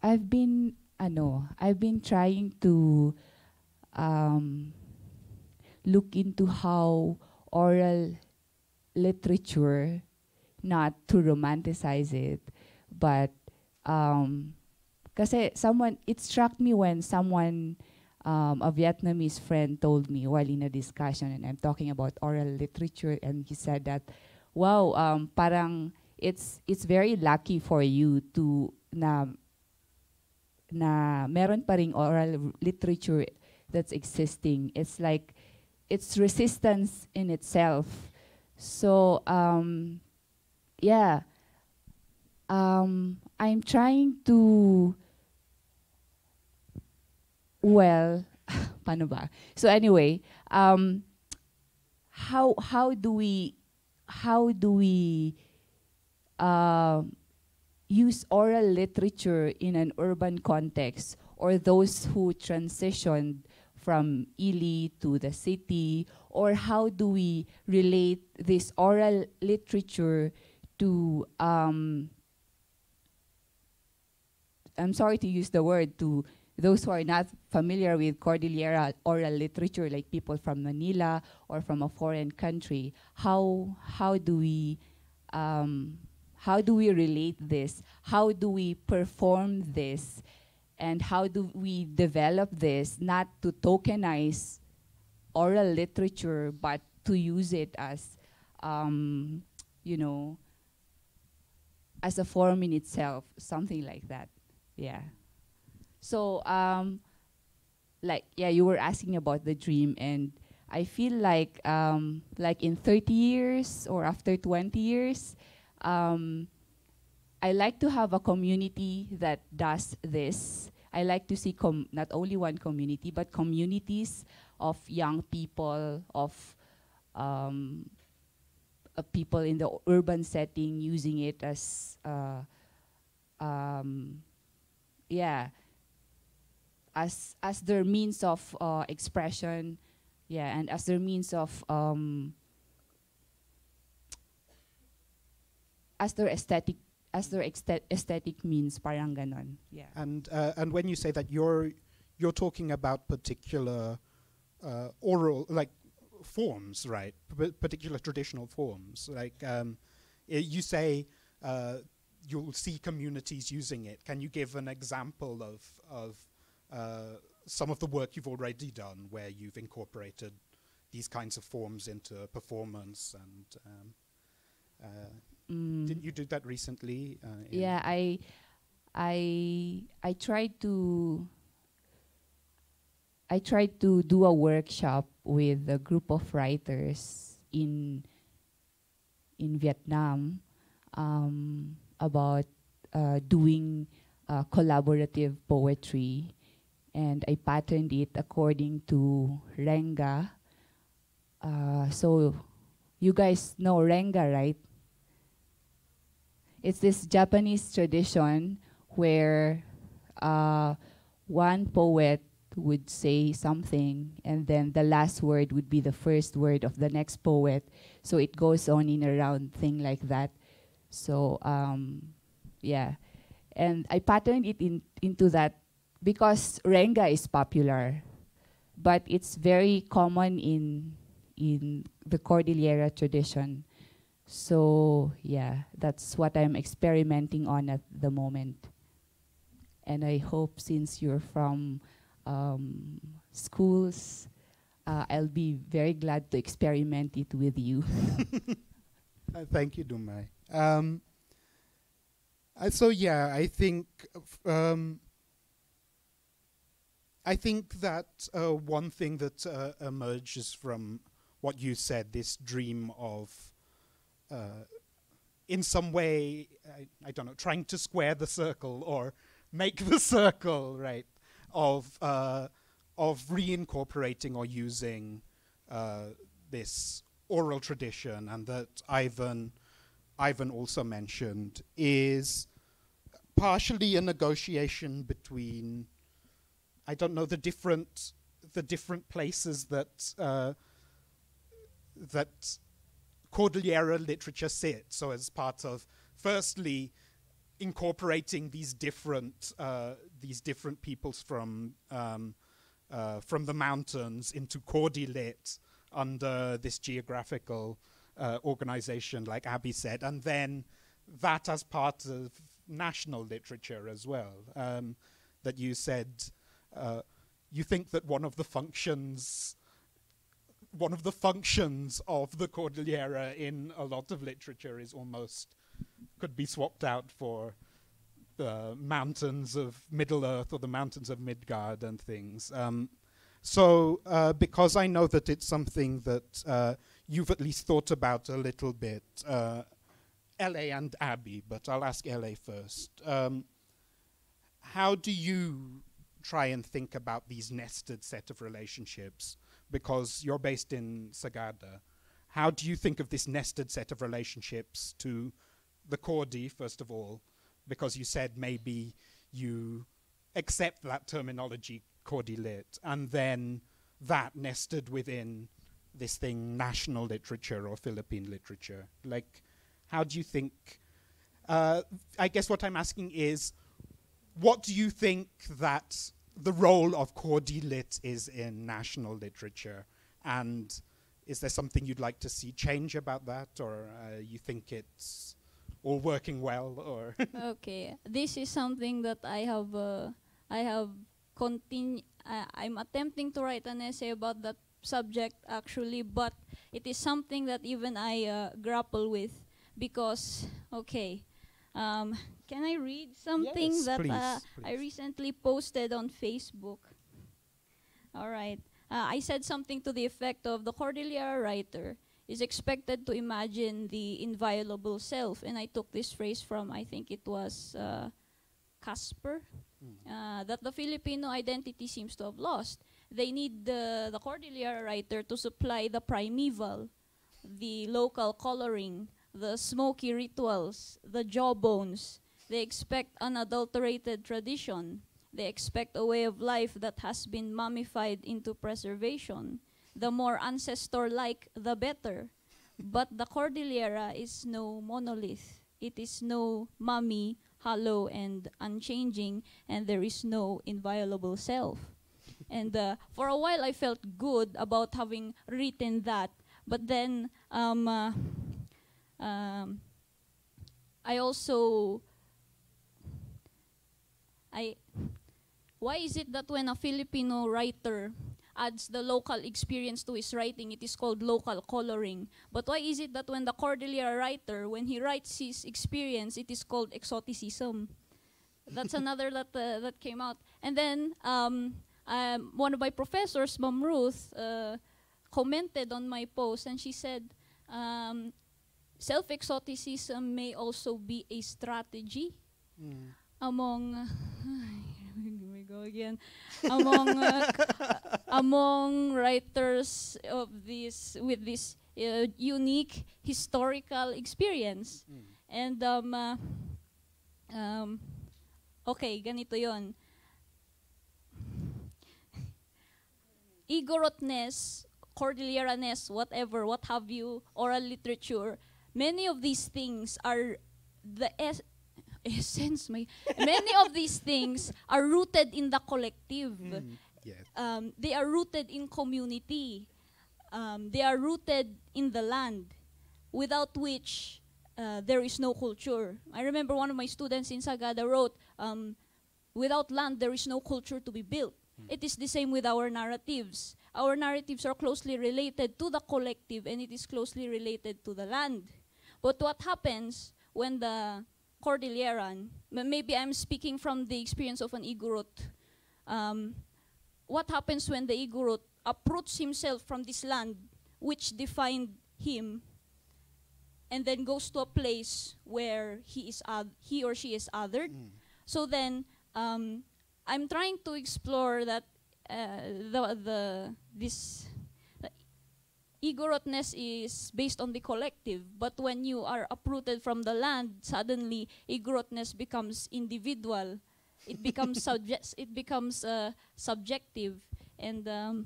I've been ano I've been trying to um, look into how oral literature, not to romanticize it, but um, kasi someone it struck me when someone um, a Vietnamese friend told me while in a discussion, and I'm talking about oral literature, and he said that, wow, um, parang it's it's very lucky for you to na na meron pa ring oral literature that's existing. It's like it's resistance in itself. So um, yeah, um, I'm trying to well, paano ba? So anyway, um, how how do we How do we uh, use oral literature in an urban context, or those who transitioned from Ili to the city, or how do we relate this oral literature to, um, I'm sorry to use the word, to those who are not familiar with Cordillera oral literature, like people from Manila or from a foreign country. How, how do we, um, how do we relate this? How do we perform this? And how do we develop this, not to tokenize oral literature, but to use it as, um, you know, as a form in itself, something like that, yeah. So, um, like, yeah, you were asking about the dream, and I feel like, um, like in thirty years or after twenty years, um, I like to have a community that does this. I like to see com not only one community, but communities of young people, of um, uh, people in the urban setting using it as, uh, um, yeah, as as their means of uh, expression, yeah, and as their means of um, as their aesthetic, as their aesthetic means, parang ganon, yeah. And uh, and when you say that, you're you're talking about particular uh, oral like forms, right? P particular traditional forms, like um, I you say. Uh, you'll see communities using it. Can you give an example of, of uh, some of the work you've already done where you've incorporated these kinds of forms into performance? And um, uh, mm. didn't you do that recently? Uh, yeah, I, I, I tried to, I tried to do a workshop with a group of writers in, in Vietnam. Um, about uh, doing uh, collaborative poetry, and I patterned it according to Renga. Uh, so you guys know Renga, right? It's this Japanese tradition where uh, one poet would say something, and then the last word would be the first word of the next poet. So it goes on in a round thing like that. So, um, yeah, and I patterned it in, into that because Renga is popular, but it's very common in, in the Cordillera tradition. So, yeah, that's what I'm experimenting on at the moment. And I hope, since you're from um, schools, uh, I'll be very glad to experiment it with you. uh, thank you, Dumay. Um, uh, so yeah, I think um, I think that uh, one thing that uh, emerges from what you said, this dream of, uh, in some way, I, I don't know, trying to square the circle or make the circle, right, of uh, of reincorporating or using uh, this oral tradition, and that Ivan. Ivan also mentioned, is partially a negotiation between, I don't know, the different the different places that uh, that Cordillera literature sits. So as part of, firstly, incorporating these different uh, these different peoples from um, uh, from the mountains into Cordillera under this geographical organization, like Abby said, and then that as part of national literature as well. Um, that you said, uh, you think that one of the functions, one of the functions of the Cordillera in a lot of literature is almost, could be swapped out for the mountains of Middle-earth or the mountains of Midgard and things. Um, so, uh, because I know that it's something that uh, you've at least thought about a little bit, uh, L A and Abby, but I'll ask L A first. Um, how do you try and think about these nested set of relationships? Because you're based in Sagada. How do you think of this nested set of relationships to the Cordi, first of all? Because you said maybe you accept that terminology, Cordi lit, and then that nested within this thing, national literature or Philippine literature? Like, how do you think, uh, I guess what I'm asking is, what do you think that the role of Cordilit is in national literature? And is there something you'd like to see change about that, or uh, you think it's all working well, or? Okay, this is something that I have, uh, I have continu- uh, I'm attempting to write an essay about that subject actually, but it is something that even I uh, grapple with because, okay, um, can I read something yes, that please, uh, please. I recently posted on Facebook? All right. Uh, I said something to the effect of, the Cordillera writer is expected to imagine the inviolable self. And I took this phrase from, I think it was uh, Casper, mm. uh, that the Filipino identity seems to have lost. They need the, the Cordillera writer to supply the primeval, the local coloring, the smoky rituals, the jawbones. They expect unadulterated tradition. They expect a way of life that has been mummified into preservation. The more ancestor-like, the better. But the Cordillera is no monolith. It is no mummy, hollow and unchanging, and there is no inviolable self. And uh, for a while, I felt good about having written that. But then um, uh, um, I also... I... Why is it that when a Filipino writer adds the local experience to his writing, it is called local coloring? But why is it that when the Cordillera writer, when he writes his experience, it is called exoticism? That's another that, uh, that came out. And then um, um, one of my professors, Mom Ruth, uh, commented on my post, and she said, um, self-exoticism may also be a strategy mm. among... again among uh, uh, among writers of this with this uh, unique historical experience. Mm. And um, uh, um okay, ganito yon. Igorotness, Cordillera-ness, whatever, what have you, oral literature, many of these things are the es Essence, my many of these things are rooted in the collective. Mm, yes. Um, they are rooted in community. Um, they are rooted in the land, without which uh, there is no culture. I remember one of my students in Sagada wrote, um, without land, there is no culture to be built. Mm. It is the same with our narratives. Our narratives are closely related to the collective, and it is closely related to the land. But what happens when the Cordilleran, maybe I'm speaking from the experience of an Igorot. Um, what happens when the Igorot uproots himself from this land which defined him and then goes to a place where he, is he or she is othered? Mm. So then um, I'm trying to explore that uh, the, the, this Igorotness is based on the collective, but when you are uprooted from the land, suddenly Igorotness becomes individual. It becomes subject. It becomes uh, subjective, and um,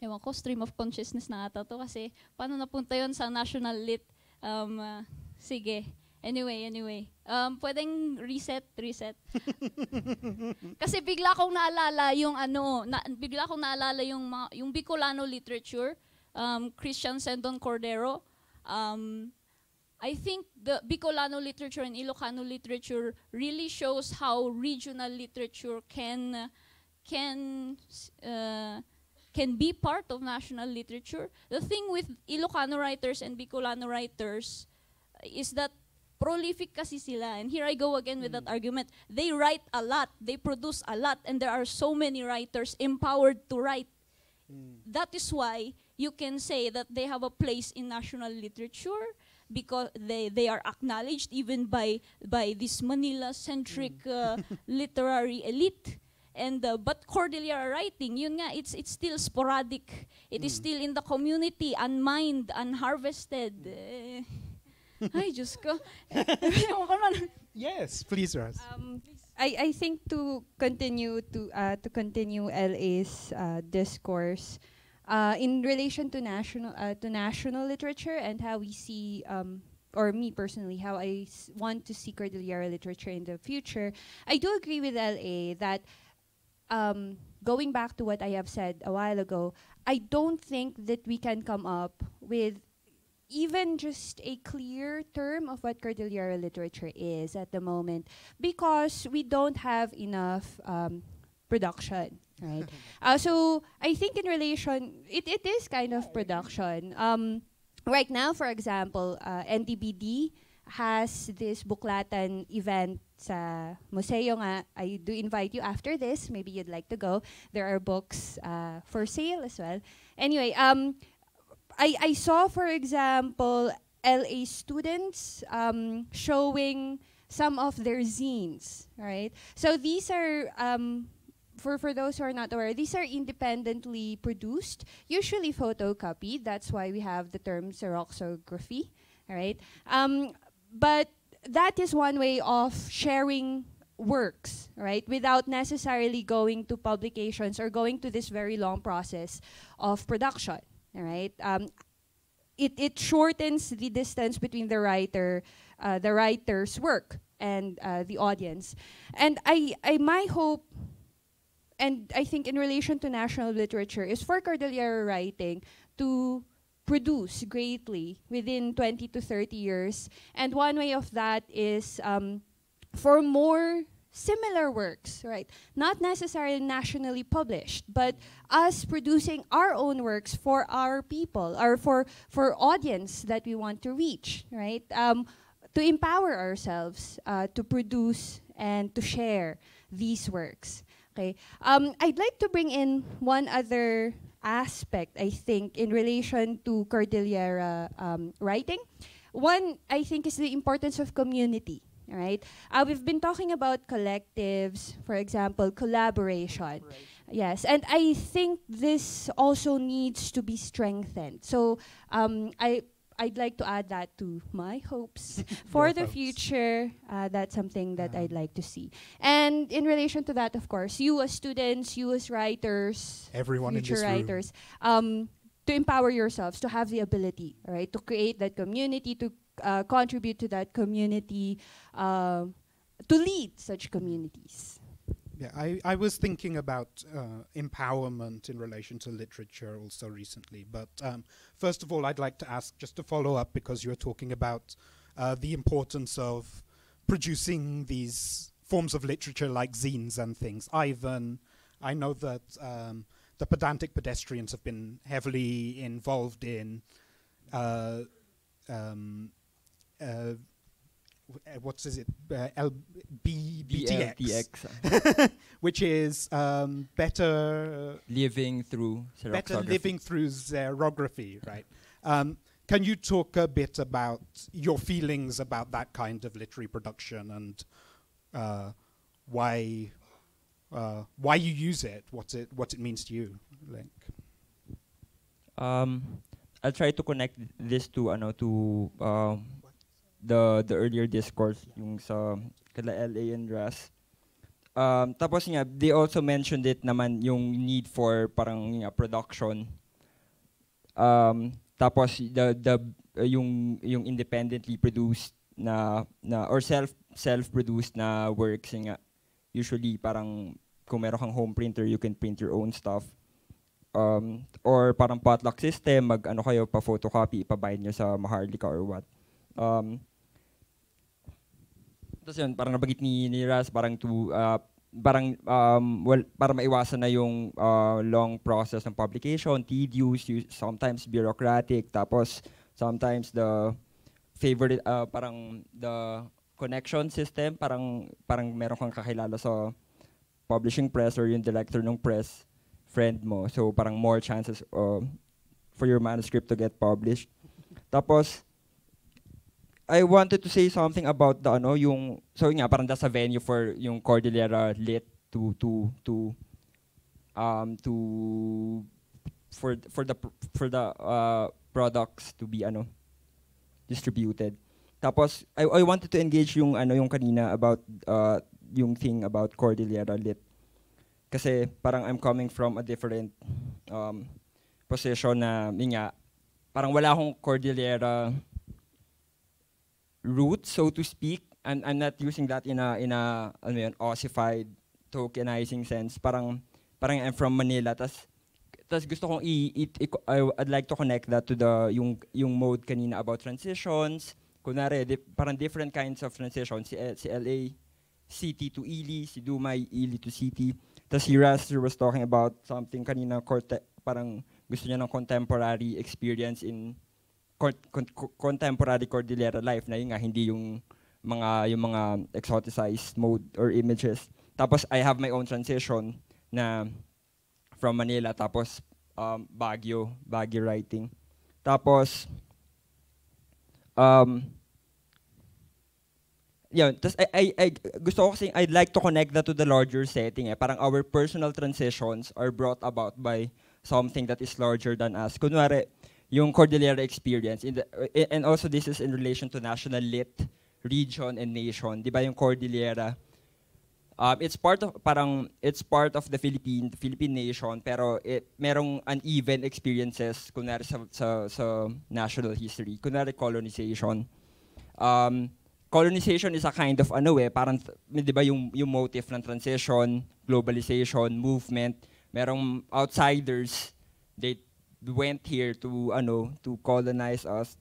ewan ko, stream of consciousness na ata to kasi paano napunta yon sa national lit? Um, uh, sige. Anyway, anyway. Um, pwedeng reset, reset. Kasi bigla kong naalala yung ano, na, bigla kong naalala yung ma, yung Bicolano literature. Um, Christian Sendon Cordero. Um, I think the Bicolano literature and Ilocano literature really shows how regional literature can uh, can uh, can be part of national literature. The thing with Ilocano writers and Bicolano writers is that prolific kasi sila, and here I go again mm. with that argument. They write a lot, they produce a lot, and there are so many writers empowered to write. Mm. That is why you can say that they have a place in national literature because they, they are acknowledged even by, by this Manila-centric mm. uh, literary elite. And, uh, but Cordillera writing, yun nga, it's, it's still sporadic. It mm. is still in the community, unmined, unharvested. Mm. Uh, ay, Diyos ko. Yes, please, Raz. Um, please. I, I think to continue to, uh, to continue L A's uh, discourse, uh, in relation to national uh, to national literature and how we see, um, or me personally, how I s want to see Cordillera literature in the future, I do agree with L A that, um, going back to what I have said a while ago, I don't think that we can come up with even just a clear term of what Cordillera literature is at the moment, because we don't have enough um, production, right? uh, so I think in relation, it, it is kind of production. Um, right now, for example, uh, N D B D has this Buklatan event sa museo nga. I do invite you after this. Maybe you'd like to go. There are books uh, for sale as well. Anyway, um, I, I saw, for example, L A students um, showing some of their zines, right? So these are, um, for, for those who are not aware, these are independently produced, usually photocopied. That's why we have the term xeroxography, all right? Um, but that is one way of sharing works, right, without necessarily going to publications or going to this very long process of production. All right. Um, it it shortens the distance between the writer, uh, the writer's work, and uh, the audience. And I, I my hope, and I think in relation to national literature, is for Cordillera writing to produce greatly within twenty to thirty years. And one way of that is um, for more similar works, right? Not necessarily nationally published, but us producing our own works for our people, or for for audience that we want to reach, right? Um, to empower ourselves uh, to produce and to share these works. Okay, um, I'd like to bring in one other aspect, I think, in relation to Cordillera um, writing. One, I think, is the importance of community. Right. Uh, we've been talking about collectives, for example, collaboration. Right. Yes, and I think this also needs to be strengthened. So um, I, I'd like to add that to my hopes for Your the hopes. future. Uh, that's something that yeah. I'd like to see. And in relation to that, of course, you as students, you as writers, everyone future in this writers, room. Um, to empower yourselves, to have the ability, right, to create that community, to Uh, contribute to that community, uh, to lead such communities. Yeah, I, I was thinking about uh, empowerment in relation to literature also recently. But um, first of all, I'd like to ask, just to follow up, because you were talking about uh, the importance of producing these forms of literature like zines and things. Ivan, I know that um, the Pedantic Pedestrians have been heavily involved in uh, um, Uh, what is it? Uh, L B T X, which is um, better living through xerography. better living through xerography, right? Um, can you talk a bit about your feelings about that kind of literary production and uh, why uh, why you use it? What it what it means to you, Link? Um, I'll try to connect this to ano to. Um, the the earlier discourse yung sa kala L A and Ras. Um, tapos nga, they also mentioned it naman yung need for parang nga, production. Um, tapos the the uh, yung yung independently produced na na or self self produced na works nga. Usually parang kung meron kang home printer, you can print your own stuff. Um, or parang potluck system, mag ano kayo pa photocopy, ipabind nyo sa Maharlika or what. Um, tapos yun, parang nabagit ni, ni Ras, parang to, uh, parang, um, well, para maiwasan na yung uh, long process ng publication, tedious, sometimes bureaucratic, tapos sometimes the favorite, uh, parang the connection system, parang, parang meron kang kakilala sa publishing press or yung director ng press friend mo. So parang more chances uh, for your manuscript to get published. Tapos, I wanted to say something about the ano yung so yun nga parang that's a venue for yung Cordillera Lit to to to um to for for the for the uh, products to be ano distributed. Tapos I I wanted to engage yung ano yung kanina about uh, yung thing about Cordillera Lit kasi parang I'm coming from a different um position na, yun nga, parang wala akong Cordillera root, so to speak, and I'm not using that in a, in a, ano yun, ossified, tokenizing sense. Parang, parang I'm from Manila, tas, tas gusto kong i, i, i, I'd like to connect that to the, yung, yung mode kanina about transitions. Kunwari, di, parang different kinds of transitions, si, si L A, City to Ili, si Dumay, Ili to City. Tas si Raster was talking about something kanina, corte, parang gusto niya ng contemporary experience in con con contemporary Cordillera life, na yun nga, hindi yung mga, yung mga exoticized mode or images. Tapos I have my own transition na from Manila, tapos um, Baguio, Baguio writing. Tapos, um, yeah, tas I, I, I, gusto ko kasi, I'd like to connect that to the larger setting. Eh. Parang our personal transitions are brought about by something that is larger than us. Kunwari, yung Cordillera experience, in the, uh, and also this is in relation to national lit, region, and nation. Di ba yung Cordillera? Um, it's part of, parang, it's part of the Philippine, the Philippine nation, pero it, merong uneven experiences, kunwari sa, sa, sa national history. Kunwari colonization. Um, Colonization is a kind of ano eh, parang, di ba yung, yung motif ng transition, globalization, movement, merong outsiders, they went here to, ano, to colonize us.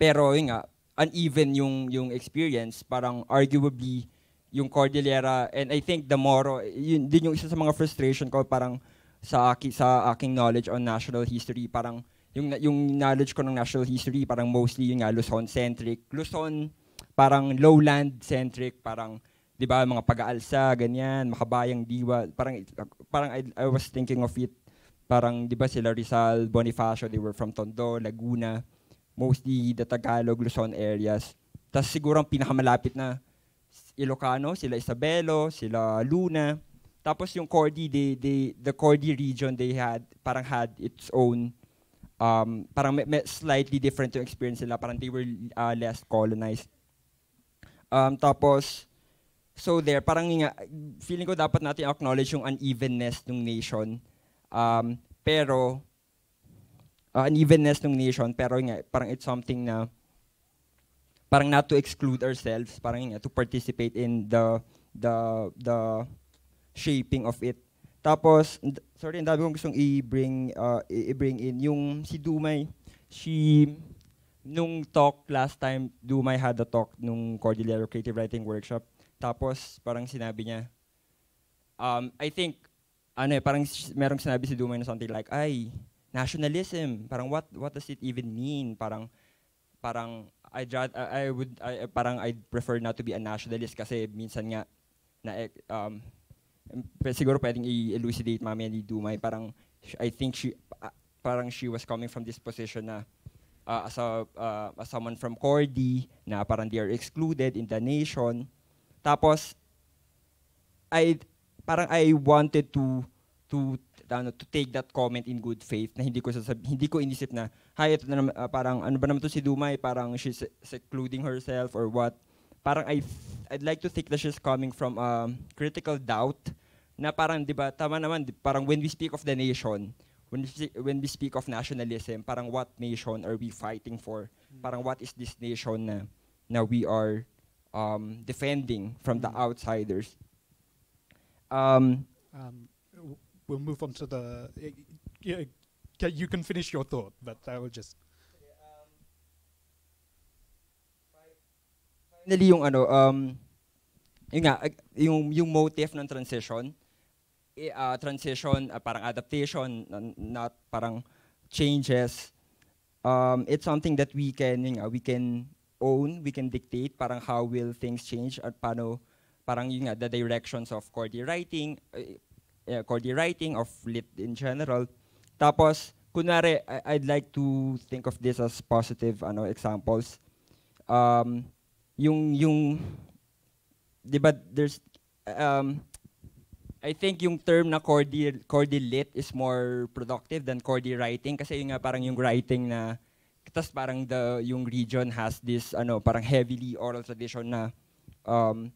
Pero yun nga, uneven yung, yung experience, parang arguably, yung Cordillera, and I think the Moro, yun din yung isa sa mga frustration ko, parang sa, aki, sa aking knowledge on national history, parang yung, yung knowledge ko ng national history, parang mostly yung nga Luzon-centric. Luzon, parang lowland-centric, parang, di ba, mga pag-aalsa, ganyan, makabayang diwa, parang, parang I, I was thinking of it, parang, di ba, sila Rizal, Bonifacio, they were from Tondo, Laguna, mostly the Tagalog, Luzon areas. Tapos siguro ang pinakamalapit na Ilocano, sila Isabelo, sila Luna. Tapos yung Cordy, they, they, the Cordy region, they had, parang had its own, um, parang may, may slightly different yung experience nila, parang they were uh, less colonized. Um, tapos, so there, parang nga, feeling ko dapat natin acknowledge yung unevenness ng nation. Um, pero, uh, unevenness ng nation, pero nga, parang it's something na, parang not to exclude ourselves, parang nga, to participate in the, the, the shaping of it. Tapos, sorry, ang dami kong gustong i-bring, uh, i-bring in, yung si Dumay, she, nung talk last time, Dumay had a talk nung Cordillera Creative Writing Workshop. Tapos, parang sinabi niya, um, I think, ano eh, parang merong sinabi si Dumay na something like, ay, nationalism, parang what, what does it even mean? Parang, parang, I'd, I would, I, parang I'd prefer not to be a nationalist kasi minsan nga, na, um, siguro pwedeng i-elucidate mamaya ni Dumay, parang, I think she, uh, parang she was coming from this position na, uh, as, a, uh, as someone from Cordy, na parang they are excluded in the nation. Tapos, I, parang I wanted to, to, ano, to take that comment in good faith na hindi ko sasabi, hindi ko inisip na, hi, ito na naman, uh, parang ano ba naman to si Dumay, parang she's secluding herself or what. Parang I, I'd like to think that she's coming from a um, critical doubt na parang, di ba, tama naman, di, parang when we speak of the nation, when we, when we speak of nationalism, parang what nation are we fighting for? Mm. Parang what is this nation na, na we are Um, defending from the outsiders. Um, um, we'll move on to the, uh, uh, you can finish your thought, but I will just. Okay, um, finally, yung ano, um, yung, nga, yung, yung motif ng transition, uh, transition, uh, parang adaptation, not parang changes. Um, it's something that we can, yung, uh, we can, own, we can dictate parang how will things change at paano parang yun nga, the directions of Cordy writing, uh, Cordy writing of lit in general. Tapos kunwari, I, I'd like to think of this as positive ano examples. Um, yung yung di ba there's um, I think yung term na Cordy Cordy lit is more productive than Cordy writing kasi yun nga parang yung writing na tas parang the yung region has this ano parang heavily oral tradition na um,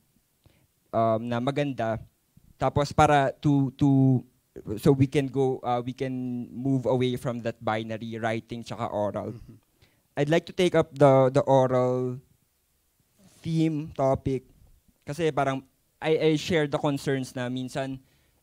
um na maganda tapos para to to so we can go, uh, we can move away from that binary writing tsaka oral. Mm-hmm. I'd like to take up the the oral theme topic, kasi parang I, I share the concerns na minsan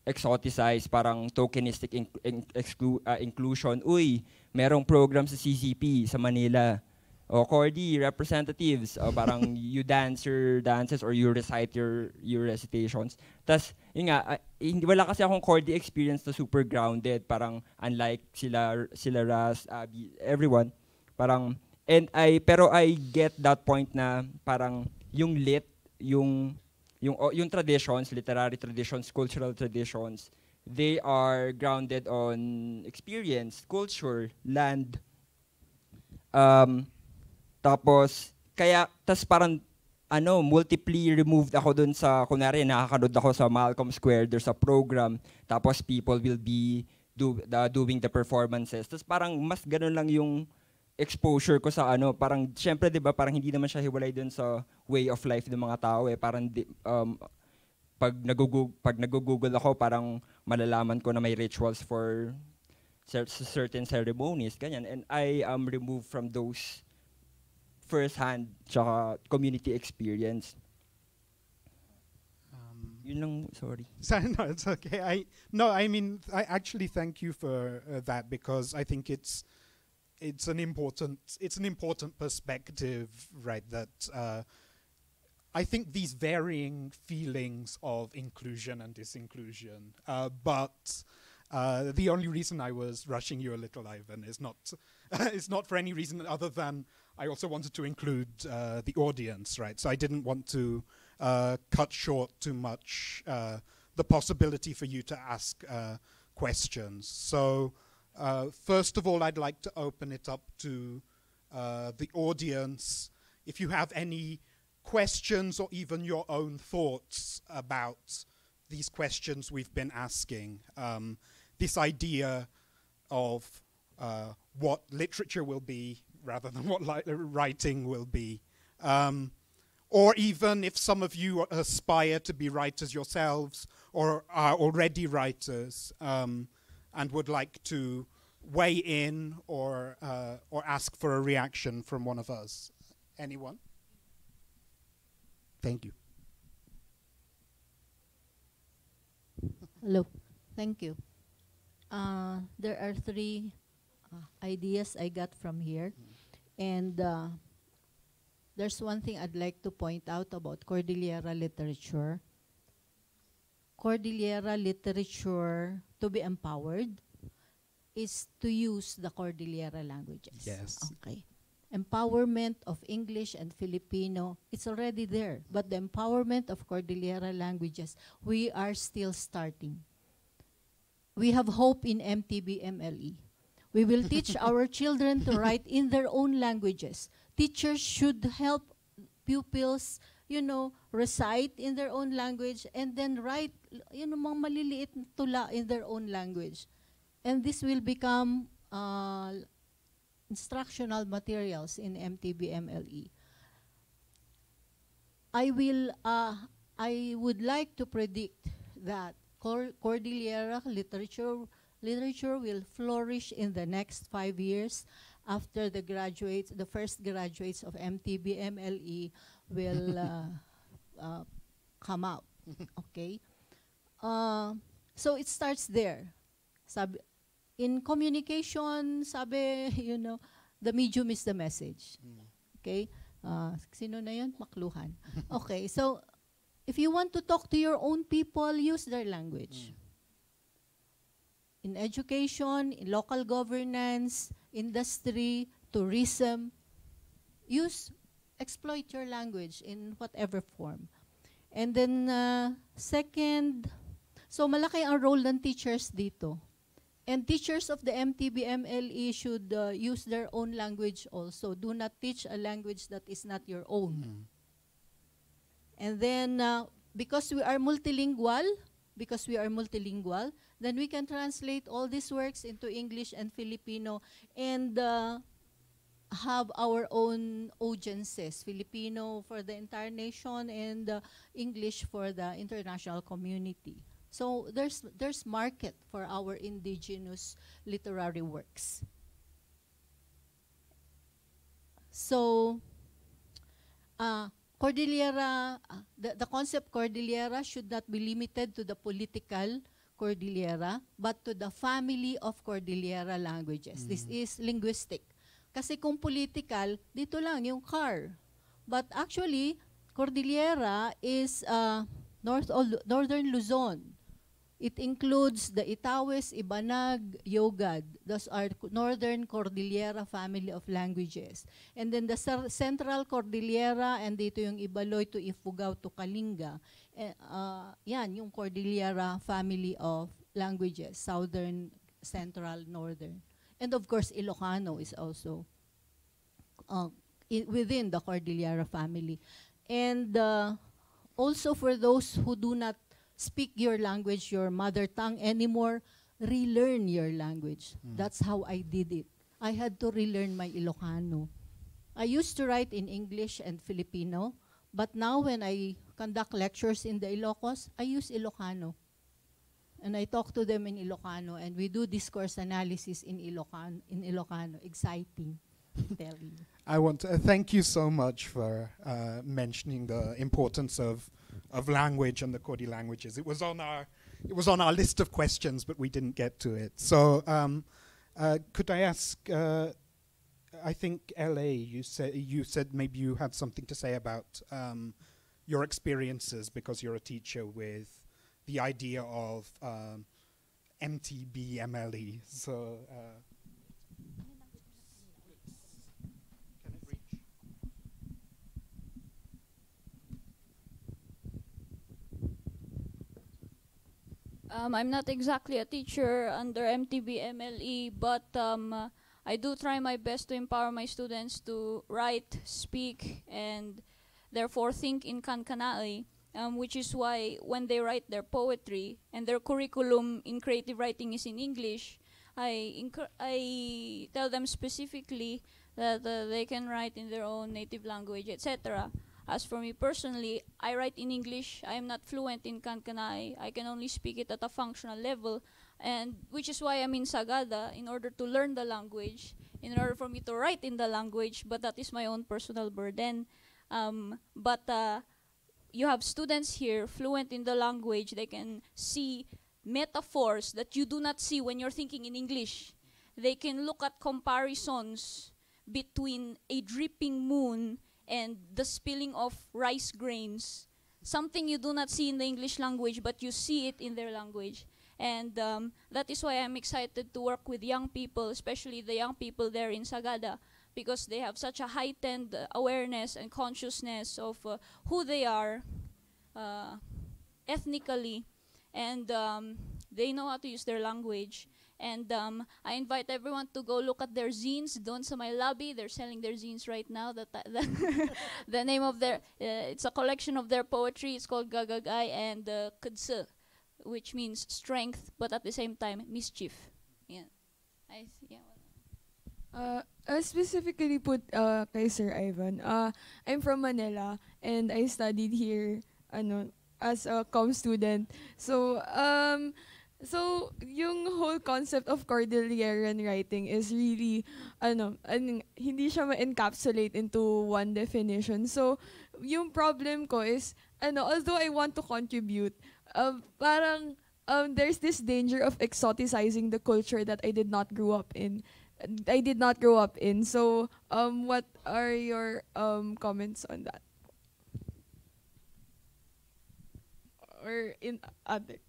exoticize, parang tokenistic in, in, exclu, uh, inclusion. Uy, merong program sa C C P sa Manila. O, Cordy, representatives. O, parang you dance your dances or you recite your, your recitations. Tapos, yun nga, uh, wala kasi akong Cordy experience na super grounded. Parang unlike sila, sila Ras, Abby, everyone. Parang, and I, pero I get that point na parang yung lit, yung Yung, yung traditions, literary traditions, cultural traditions, they are grounded on experience, culture, land. Um, tapos, kaya, tas parang, ano, multiply removed ako dun sa, kunwari, nakakanood ako sa Malcolm Square, there's a program, tapos people will be do, uh, doing the performances. Tas parang, mas ganun lang yung exposure ko sa ano, parang syempre 'di ba parang hindi naman siya hiwalay doon sa way of life ng mga tao eh, parang di, um, pag nagugug pag nagugugol ako parang malalaman ko na may rituals for cer certain ceremonies ganyan, and I am removed from those first hand tsaka community experience. You know, sorry. So, no, it's okay. I no, I mean I actually thank you for uh, that, because I think it's It's an important. It's an important perspective, right? That uh, I think these varying feelings of inclusion and disinclusion. Uh, but uh, the only reason I was rushing you a little, Ivan, is not. It's not for any reason other than I also wanted to include uh, the audience, right? So I didn't want to uh, cut short too much uh, the possibility for you to ask uh, questions. So. Uh, first of all, I'd like to open it up to uh, the audience. If you have any questions or even your own thoughts about these questions we've been asking, um, this idea of uh, what literature will be rather than what li writing will be, um, or even if some of you aspire to be writers yourselves or are already writers, um, and would like to weigh in or, uh, or ask for a reaction from one of us. Anyone? Thank you. Hello, thank you. Uh, there are three uh, ideas I got from here. Mm. And uh, there's one thing I'd like to point out about Cordillera literature. Cordillera literature, to be empowered, is to use the Cordillera languages. Yes. Okay. Empowerment of English and Filipino, it's already there. But the empowerment of Cordillera languages, we are still starting. We have hope in M T B M L E. We will teach our children to write in their own languages. Teachers should help pupils, you know, recite in their own language and then write, you know, mga maliliit tula in their own language. And this will become uh, instructional materials in M T B M L E. I will, uh, I would like to predict that Cor Cordillera literature, literature will flourish in the next five years after the graduates, the first graduates of M T B M L E will uh, uh, come out, okay? Uh, so it starts there. Sabi, in communication, sabi, you know, the medium is the message, mm. okay? Uh, sino na yun? Makluhan. Okay, so if you want to talk to your own people, use their language. Mm. In education, in local governance, industry, tourism, use exploit your language in whatever form. And then uh, second, so malaki ang role ng teachers dito. And teachers of the M T B M L E should uh, use their own language also. Do not teach a language that is not your own. Mm-hmm. And then uh, because we are multilingual, because we are multilingual, then we can translate all these works into English and Filipino and uh, have our own audiences, Filipino for the entire nation and uh, English for the international community. So there's, there's market for our indigenous literary works. So uh, Cordillera, uh, the, the concept Cordillera should not be limited to the political Cordillera, but to the family of Cordillera languages. Mm-hmm. This is linguistic. Kasi kung political, dito lang yung car. But actually, Cordillera is uh, north northern Luzon. It includes the Itawes, Ibanag, Yogad. Those are northern Cordillera family of languages. And then the central Cordillera, and dito yung Ibaloy to Ifugao to Kalinga. Eh, uh, yan, yung Cordillera family of languages, southern, central, northern. And of course, Ilocano is also uh, I within the Cordillera family. And uh, also for those who do not speak your language, your mother tongue anymore, relearn your language. Mm. That's how I did it. I had to relearn my Ilocano. I used to write in English and Filipino, but now when I conduct lectures in the Ilocos, I use Ilocano. And I talk to them in Ilocano, and we do discourse analysis in Ilocano. In Ilocano. Exciting. I want to uh, thank you so much for uh, mentioning the importance of of language and the Cordi languages. It was on our it was on our list of questions, but we didn't get to it. So um, uh, could I ask? Uh, I think L A. You said you said maybe you had something to say about um, your experiences because you're a teacher with the idea of um, M T B M L E. So. Uh, Um, I'm not exactly a teacher under M T B M L E, but um, uh, I do try my best to empower my students to write, speak, and therefore think in Kankanaey, um, which is why when they write their poetry and their curriculum in creative writing is in English, I, I tell them specifically that uh, they can write in their own native language, et cetera. As for me personally, I write in English. I am not fluent in Kankanaey. I can only speak it at a functional level, and which is why I'm in Sagada, in order to learn the language, in order for me to write in the language, but that is my own personal burden. Um, but uh, you have students here fluent in the language. They can see metaphors that you do not see when you're thinking in English. They can look at comparisons between a dripping moon and the spilling of rice grains, something you do not see in the English language, but you see it in their language. And um, that is why I'm excited to work with young people, especially the young people there in Sagada, because they have such a heightened uh, awareness and consciousness of uh, who they are uh, ethnically, and um, they know how to use their language. And um, I invite everyone to go look at their zines. Doon sa my lobby, they're selling their zines right now. That the, the name of their, uh, it's a collection of their poetry. It's called Gagagay and uh, Kudse, which means strength, but at the same time, mischief. Yeah. I yeah. Uh, uh, specifically put uh, kay Sir Ivan, uh, I'm from Manila, and I studied here ano, as a comm student. So, um... So, yung whole concept of Cordilleran writing is really, ano, an, hindi siya ma-encapsulate into one definition. So, yung problem ko is, ano, although I want to contribute, uh, parang um, there's this danger of exoticizing the culture that I did not grow up in. I did not grow up in. So, um, what are your um, comments on that? Or in other...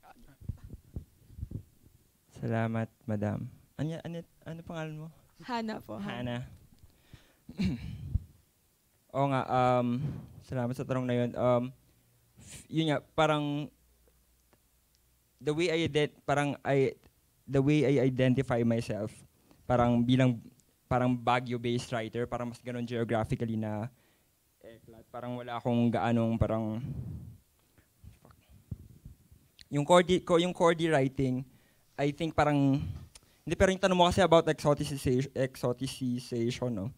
Salamat, madam. Ano, ano, ano pangalan mo? Hana po. Hana. Oo nga, um, salamat sa tanong na yun. Um, yun nga, parang, the way I, parang I, the way I identify myself, parang bilang, parang Baguio-based writer, parang mas ganun geographically na, eh, parang wala akong gaanong, parang, fuck. Yung Cordy, yung Cordy writing, I think parang, hindi, pero yung tanong mo kasi about exoticization, exoticization no?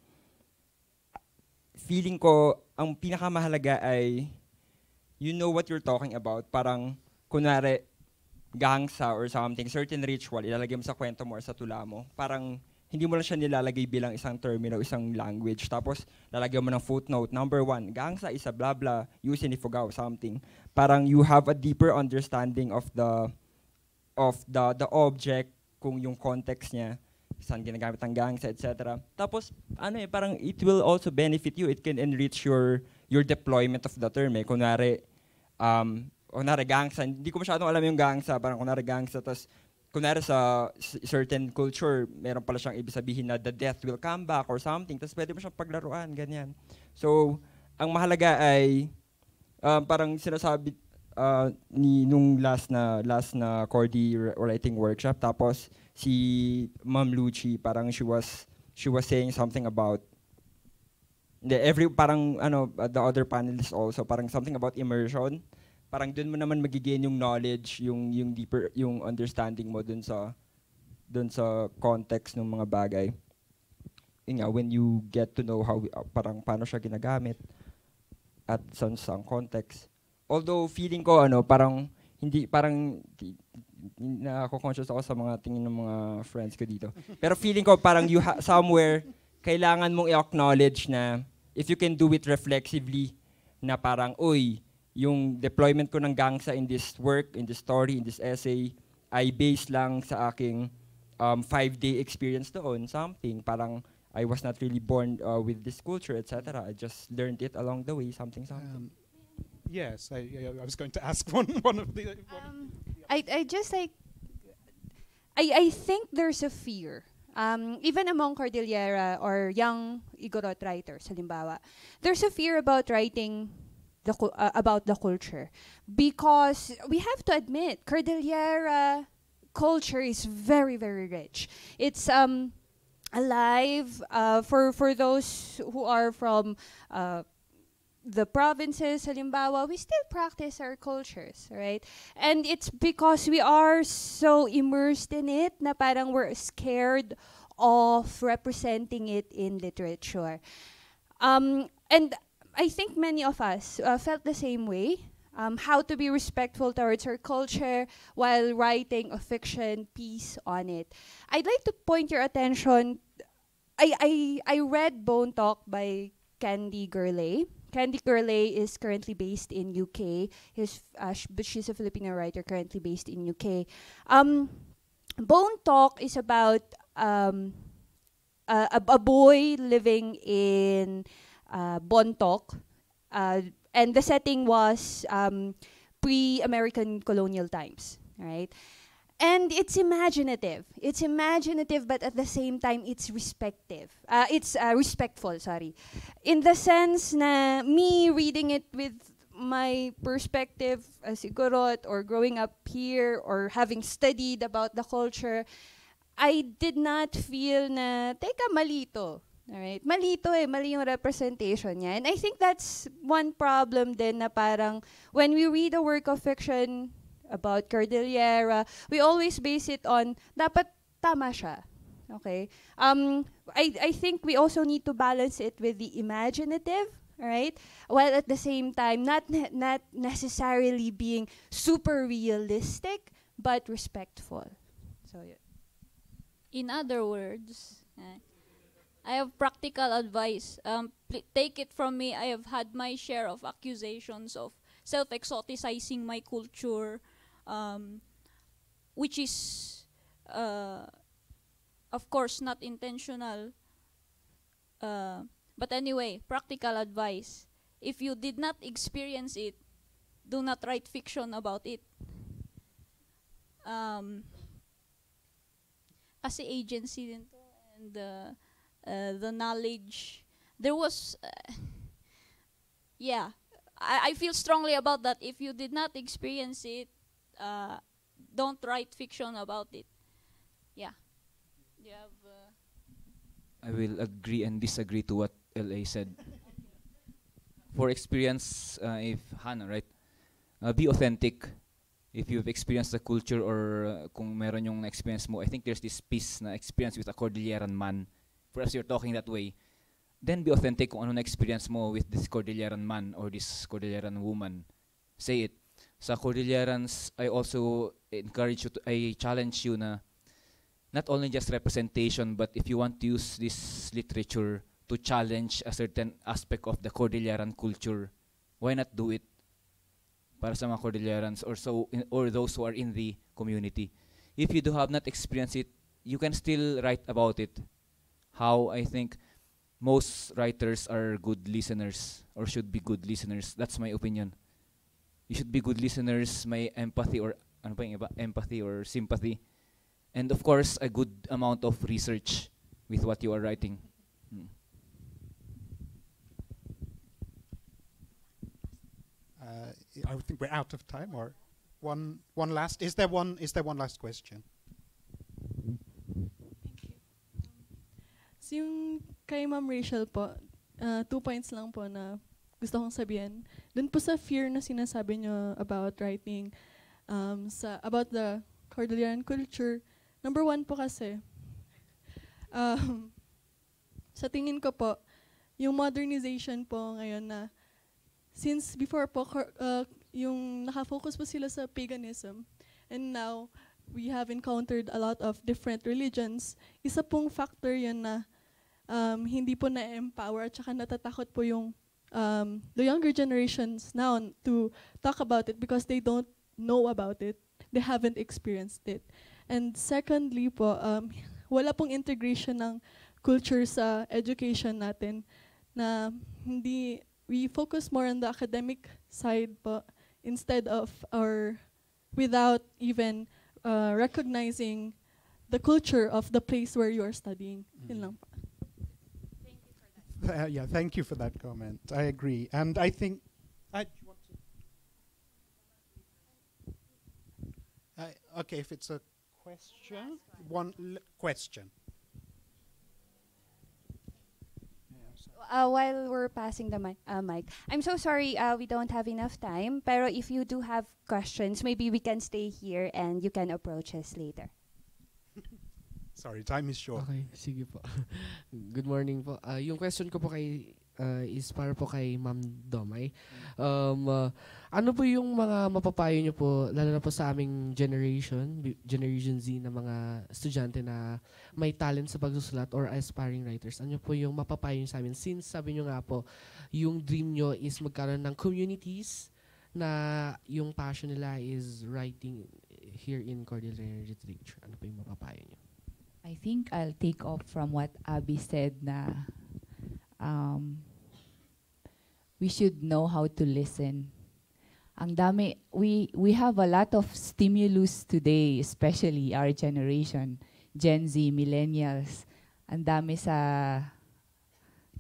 Feeling ko, ang pinakamahalaga ay, you know what you're talking about. Parang, kunwari, gangsa or something, certain ritual, ilalagay mo sa kwento mo or sa tula mo. Parang hindi mo lang siya nilalagay bilang isang termino, isang language. Tapos lalagay mo ng footnote, number one, gangsa is a blah blah, use inifugaw, something. Parang you have a deeper understanding of the of the the object, kung yung context niya, saan ginagamit ang gangsa, et cetera. Tapos ano eh, parang it will also benefit you. It can enrich your your deployment of the term eh. Kunwari, um, kunwari gangsa, hindi ko masyadong alam yung gangsa, parang kunwari gangsa, tapos kunwari sa certain culture, meron pala siyang ibig sabihin na the death will come back or something. Tapos pwede mo siyang paglaruan, ganyan. So, ang mahalaga ay, um, parang sinasabi uh, ni nung last na, last na Cordy Writing Workshop, tapos si Ma'am Lucci, parang she was, she was saying something about, the every, parang ano, the other panelists also, parang something about immersion. Parang doon mo naman magigain yung knowledge, yung yung deeper yung understanding mo doon sa doon sa context ng mga bagay. Yung nga, when you get to know how uh, parang paano siya ginagamit at sa sang context. Although feeling ko ano, parang hindi parang nako-conscious ako sa mga tingin ng mga friends ko dito. Pero feeling ko parang you ha somewhere kailangan mong i-acknowledge na if you can do it reflexively na parang oy, yung deployment ko ng gangsa in this work, in this story, in this essay, ay based lang sa aking um, five-day experience doon, something. Parang, I was not really born uh, with this culture, et cetera. I just learned it along the way, something, something. Um, yes, I, I was going to ask one, one of the... One um, of the I, I just, like, I, I think there's a fear. Um, even among Cordillera or young Igorot writers, halimbawa, there's a fear about writing The uh, about the culture, because we have to admit Cordillera culture is very, very rich. It's um, alive uh, for for those who are from uh, the provinces. Halimbawa, we still practice our cultures, right? And it's because we are so immersed in it na parang we're scared of representing it in literature, um, and. I think many of us uh, felt the same way, um, how to be respectful towards our culture while writing a fiction piece on it. I'd like to point your attention, I, I, I read Bone Talk by Candy Gurley. Candy Gurley is currently based in U K, His, uh, sh but she's a Filipino writer currently based in U K. Um, Bone Talk is about um, a, a boy living in Uh, Bone Talk, uh, and the setting was um, pre-American colonial times, right? And it's imaginative. It's imaginative, but at the same time, it's respective. Uh, it's uh, respectful, sorry. In the sense na me reading it with my perspective as Igorot or growing up here or having studied about the culture, I did not feel na, teka, mali to. Alright, mali ito eh, mali yung representation niya. And I think that's one problem din na parang when we read a work of fiction about Cordillera, we always base it on dapat tama siya. Okay? Um, I, I think we also need to balance it with the imaginative, right? While at the same time, not, ne not necessarily being super realistic, but respectful. So, yeah. In other words, eh, I have practical advice. Um, take it from me, I have had my share of accusations of self-exoticizing my culture, um, which is, uh, of course, not intentional. Uh, but anyway, practical advice. If you did not experience it, do not write fiction about it. Um, as an agency, and uh, Uh, the knowledge, there was, uh, yeah, I, I feel strongly about that. If you did not experience it, uh, don't write fiction about it. Yeah. You have, uh, I will agree and disagree to what L A said. For experience, uh, if Hannah, right, uh, be authentic. If you've experienced the culture or uh, kung meron yung experience mo, I think there's this piece na experience with a Cordilleran man. Perhaps you're talking that way, then be authentic kung ano na-experience mo with this Cordilleran man or this Cordilleran woman. Say it. sa Cordillerans, I also encourage you to, I challenge you na not only just representation, but if you want to use this literature to challenge a certain aspect of the Cordilleran culture, why not do it para sa mga Cordillerans or, so in, or those who are in the community? If you do have not experienced it, you can still write about it. How I think most writers are good listeners or should be good listeners. That's my opinion. You should be good listeners, may empathy or ano pa yung iba? empathy or sympathy. And of course, a good amount of research with what you are writing. Mm. Uh, I think we're out of time. Or one, one last. Is there one? Is there one last question? Thank you. So yung kay Ma'am Rachel po, uh, two points lang po na gusto kong sabihin. Dun po sa fear na sinasabi nyo about writing, um, sa about the Cordilleran culture. Number one po kasi, um, sa tingin ko po, yung modernization po ngayon na, since before po, uh, yung nakafocus po sila sa paganism, and now, we have encountered a lot of different religions. Isa pong factor yun na um, hindi po na-empower at saka natatakot po yung um, the younger generations now to talk about it because they don't know about it. They haven't experienced it. And secondly po, um, wala pong integration ng culture sa education natin na hindi, we focus more on the academic side po instead of or without even uh, recognizing the culture of the place where you are studying. Mm. Yun lang po. Thank you for that. Uh, yeah, thank you for that comment. I agree. And I think, I want to uh, okay, if it's a question, one l question. Uh, while we're passing the mic, uh, mic, I'm so sorry uh, we don't have enough time, pero if you do have questions, maybe we can stay here and you can approach us later. Sorry, time is short. Okay, sige po. Good morning po. Uh, yung question ko po kay Uh, is para po kay Ma'am Dumay. Um, uh, ano po yung mga mapapayo nyo po, lalo na po sa aming generation, Generation Z na mga estudyante na may talent sa pagsusulat or aspiring writers? Ano po yung mapapayo nyo sa amin? Since sabi nyo nga po, yung dream nyo is magkaroon ng communities na yung passion nila is writing here in Cordillera Literature. Ano po yung mapapayo nyo? I think I'll take off from what Abby said na um, we should know how to listen. Ang dami, we, we have a lot of stimulus today, especially our generation, Gen Z, millennials. Ang dami sa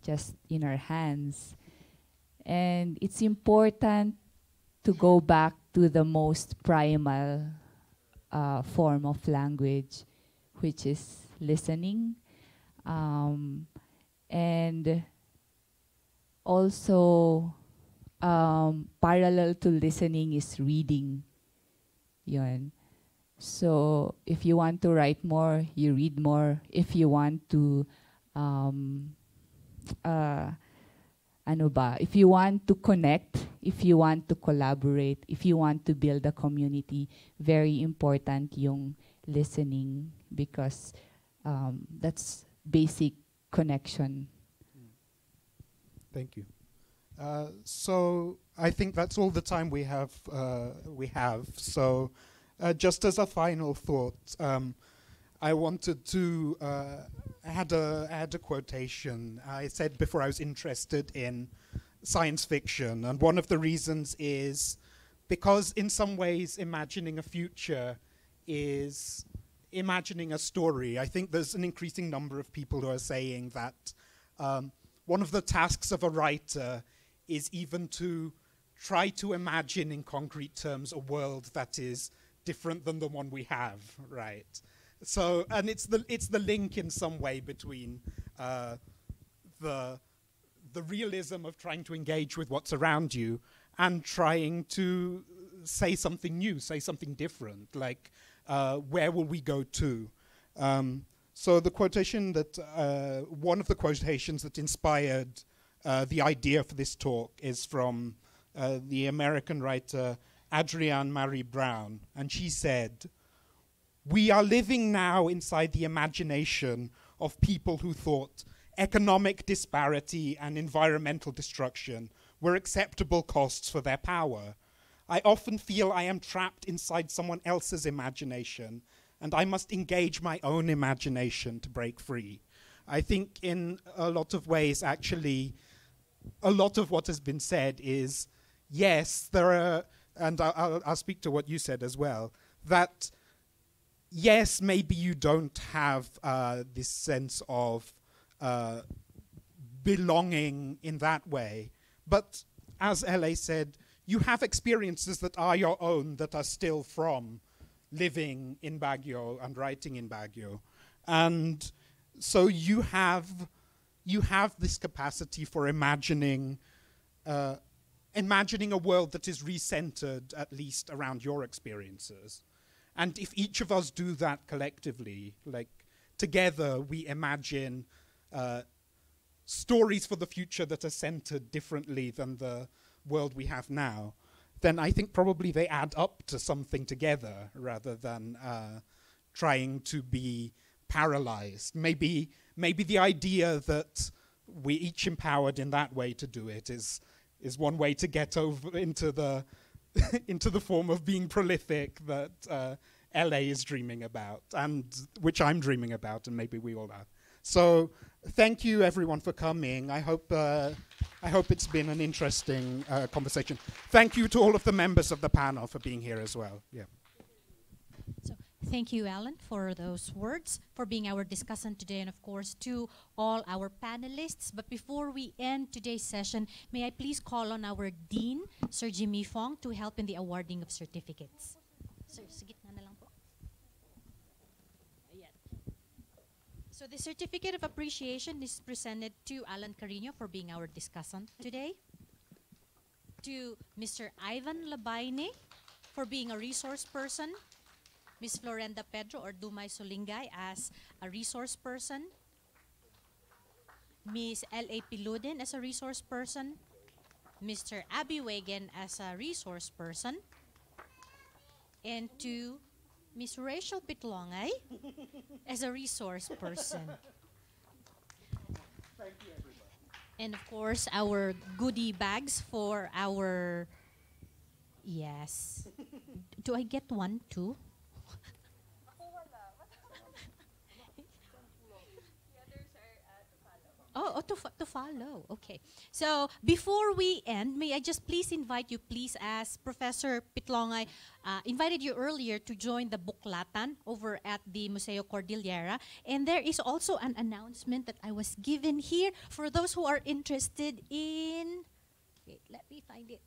just in our hands. And it's important to go back to the most primal uh, form of language, which is listening. Um, and also, um, parallel to listening is reading. Yun. So, if you want to write more, you read more. If you want to, um, uh, ano ba? If you want to connect, if you want to collaborate, if you want to build a community, very important yung listening because um, that's basic connection. Thank you. Uh, so I think that's all the time we have. Uh, we have. So uh, just as a final thought, um, I wanted to uh, add a add a quotation. I said before I was interested in science fiction, and one of the reasons is because in some ways imagining a future is imagining a story. I think there's an increasing number of people who are saying that. Um, One of the tasks of a writer is even to try to imagine in concrete terms a world that is different than the one we have, right? So, and it's the, it's the link in some way between uh, the, the realism of trying to engage with what's around you and trying to say something new, say something different, like uh, where will we go to? Um, So the quotation that, uh, one of the quotations that inspired uh, the idea for this talk is from uh, the American writer Adrienne Marie Brown, and she said, "We are living now inside the imagination of people who thought economic disparity and environmental destruction were acceptable costs for their power. I often feel I am trapped inside someone else's imagination, and I must engage my own imagination to break free." I think in a lot of ways, actually, a lot of what has been said is, yes, there are, and I'll, I'll, I'll speak to what you said as well, that yes, maybe you don't have uh, this sense of uh, belonging in that way, but as L A said, you have experiences that are your own, that are still from living in Baguio and writing in Baguio. And so you have, you have this capacity for imagining uh, imagining a world that is recentered, at least around your experiences. And if each of us do that collectively, like together we imagine uh, stories for the future that are centered differently than the world we have now, then I think probably they add up to something together rather than uh, trying to be paralyzed. Maybe, maybe the idea that we're each empowered in that way to do it is is one way to get over into the into the form of being prolific that uh, L A is dreaming about, and which I'm dreaming about, and maybe we all are. So thank you everyone for coming. I hope uh, I hope it's been an interesting uh, conversation. Thank you to all of the members of the panel for being here as well. Yeah. So thank you, Allan, for those words, for being our discussant today, and of course to all our panelists. But before we end today's session, may I please call on our Dean, Sir Jimmy Fong, to help in the awarding of certificates. Sir, sige na lang po. So the certificate of appreciation is presented to Allan Cariño for being our discussant today, to Mister Ivan Labayne for being a resource person, Miz Florenda Pedro or Dumay Solinggay as a resource person, Miz L A Piluden as a resource person, Mister Abby Wagen as a resource person, and to Miz Rachel Pitlongay as a resource person. Thank you, everybody. And of course, our goodie bags for our, yes. Do I get one too? Oh, to, to follow, okay. So before we end, may I just please invite you, please, as Professor Pitlongay uh, invited you earlier, to join the Buklatan over at the Museo Cordillera. And there is also an announcement that I was given here for those who are interested in, wait, let me find it,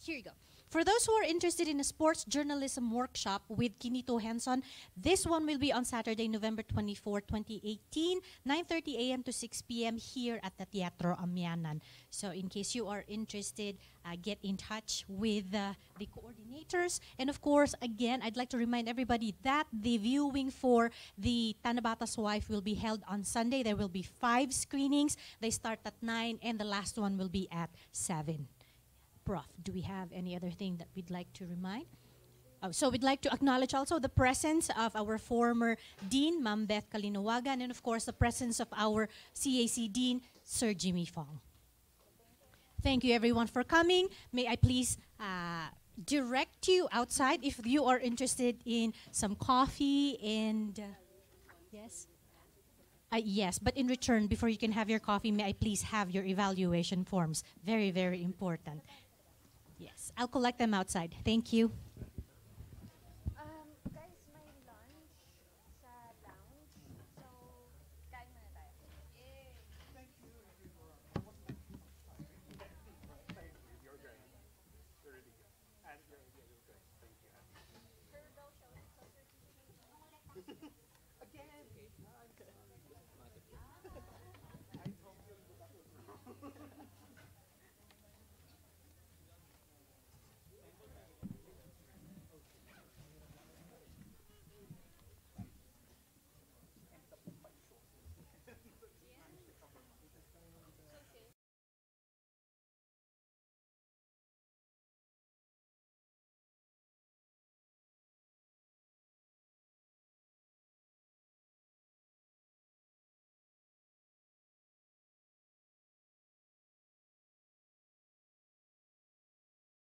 here you go. For those who are interested in a sports journalism workshop with Kinito Henson, this one will be on Saturday, November twenty-fourth, twenty eighteen, nine thirty a m to six p m here at the Teatro Amianan. So in case you are interested, uh, get in touch with uh, the coordinators. And of course, again, I'd like to remind everybody that the viewing for the Tanabata's Wife will be held on Sunday. There will be five screenings. They start at nine, and the last one will be at seven. Do we have any other thing that we'd like to remind? Oh, so we'd like to acknowledge also the presence of our former Dean, Ma'am Beth Kalinawagan, and of course the presence of our C A C Dean, Sir Jimmy Fong. Thank you everyone for coming. May I please uh, direct you outside if you are interested in some coffee and, uh, yes? Uh, yes, but in return, before you can have your coffee, may I please have your evaluation forms. Very, very important. Yes, I'll collect them outside. Thank you. Um, guys, may lunch sa lounge. So, kain muna tayo. Yay. Thank you. Thank you. Again.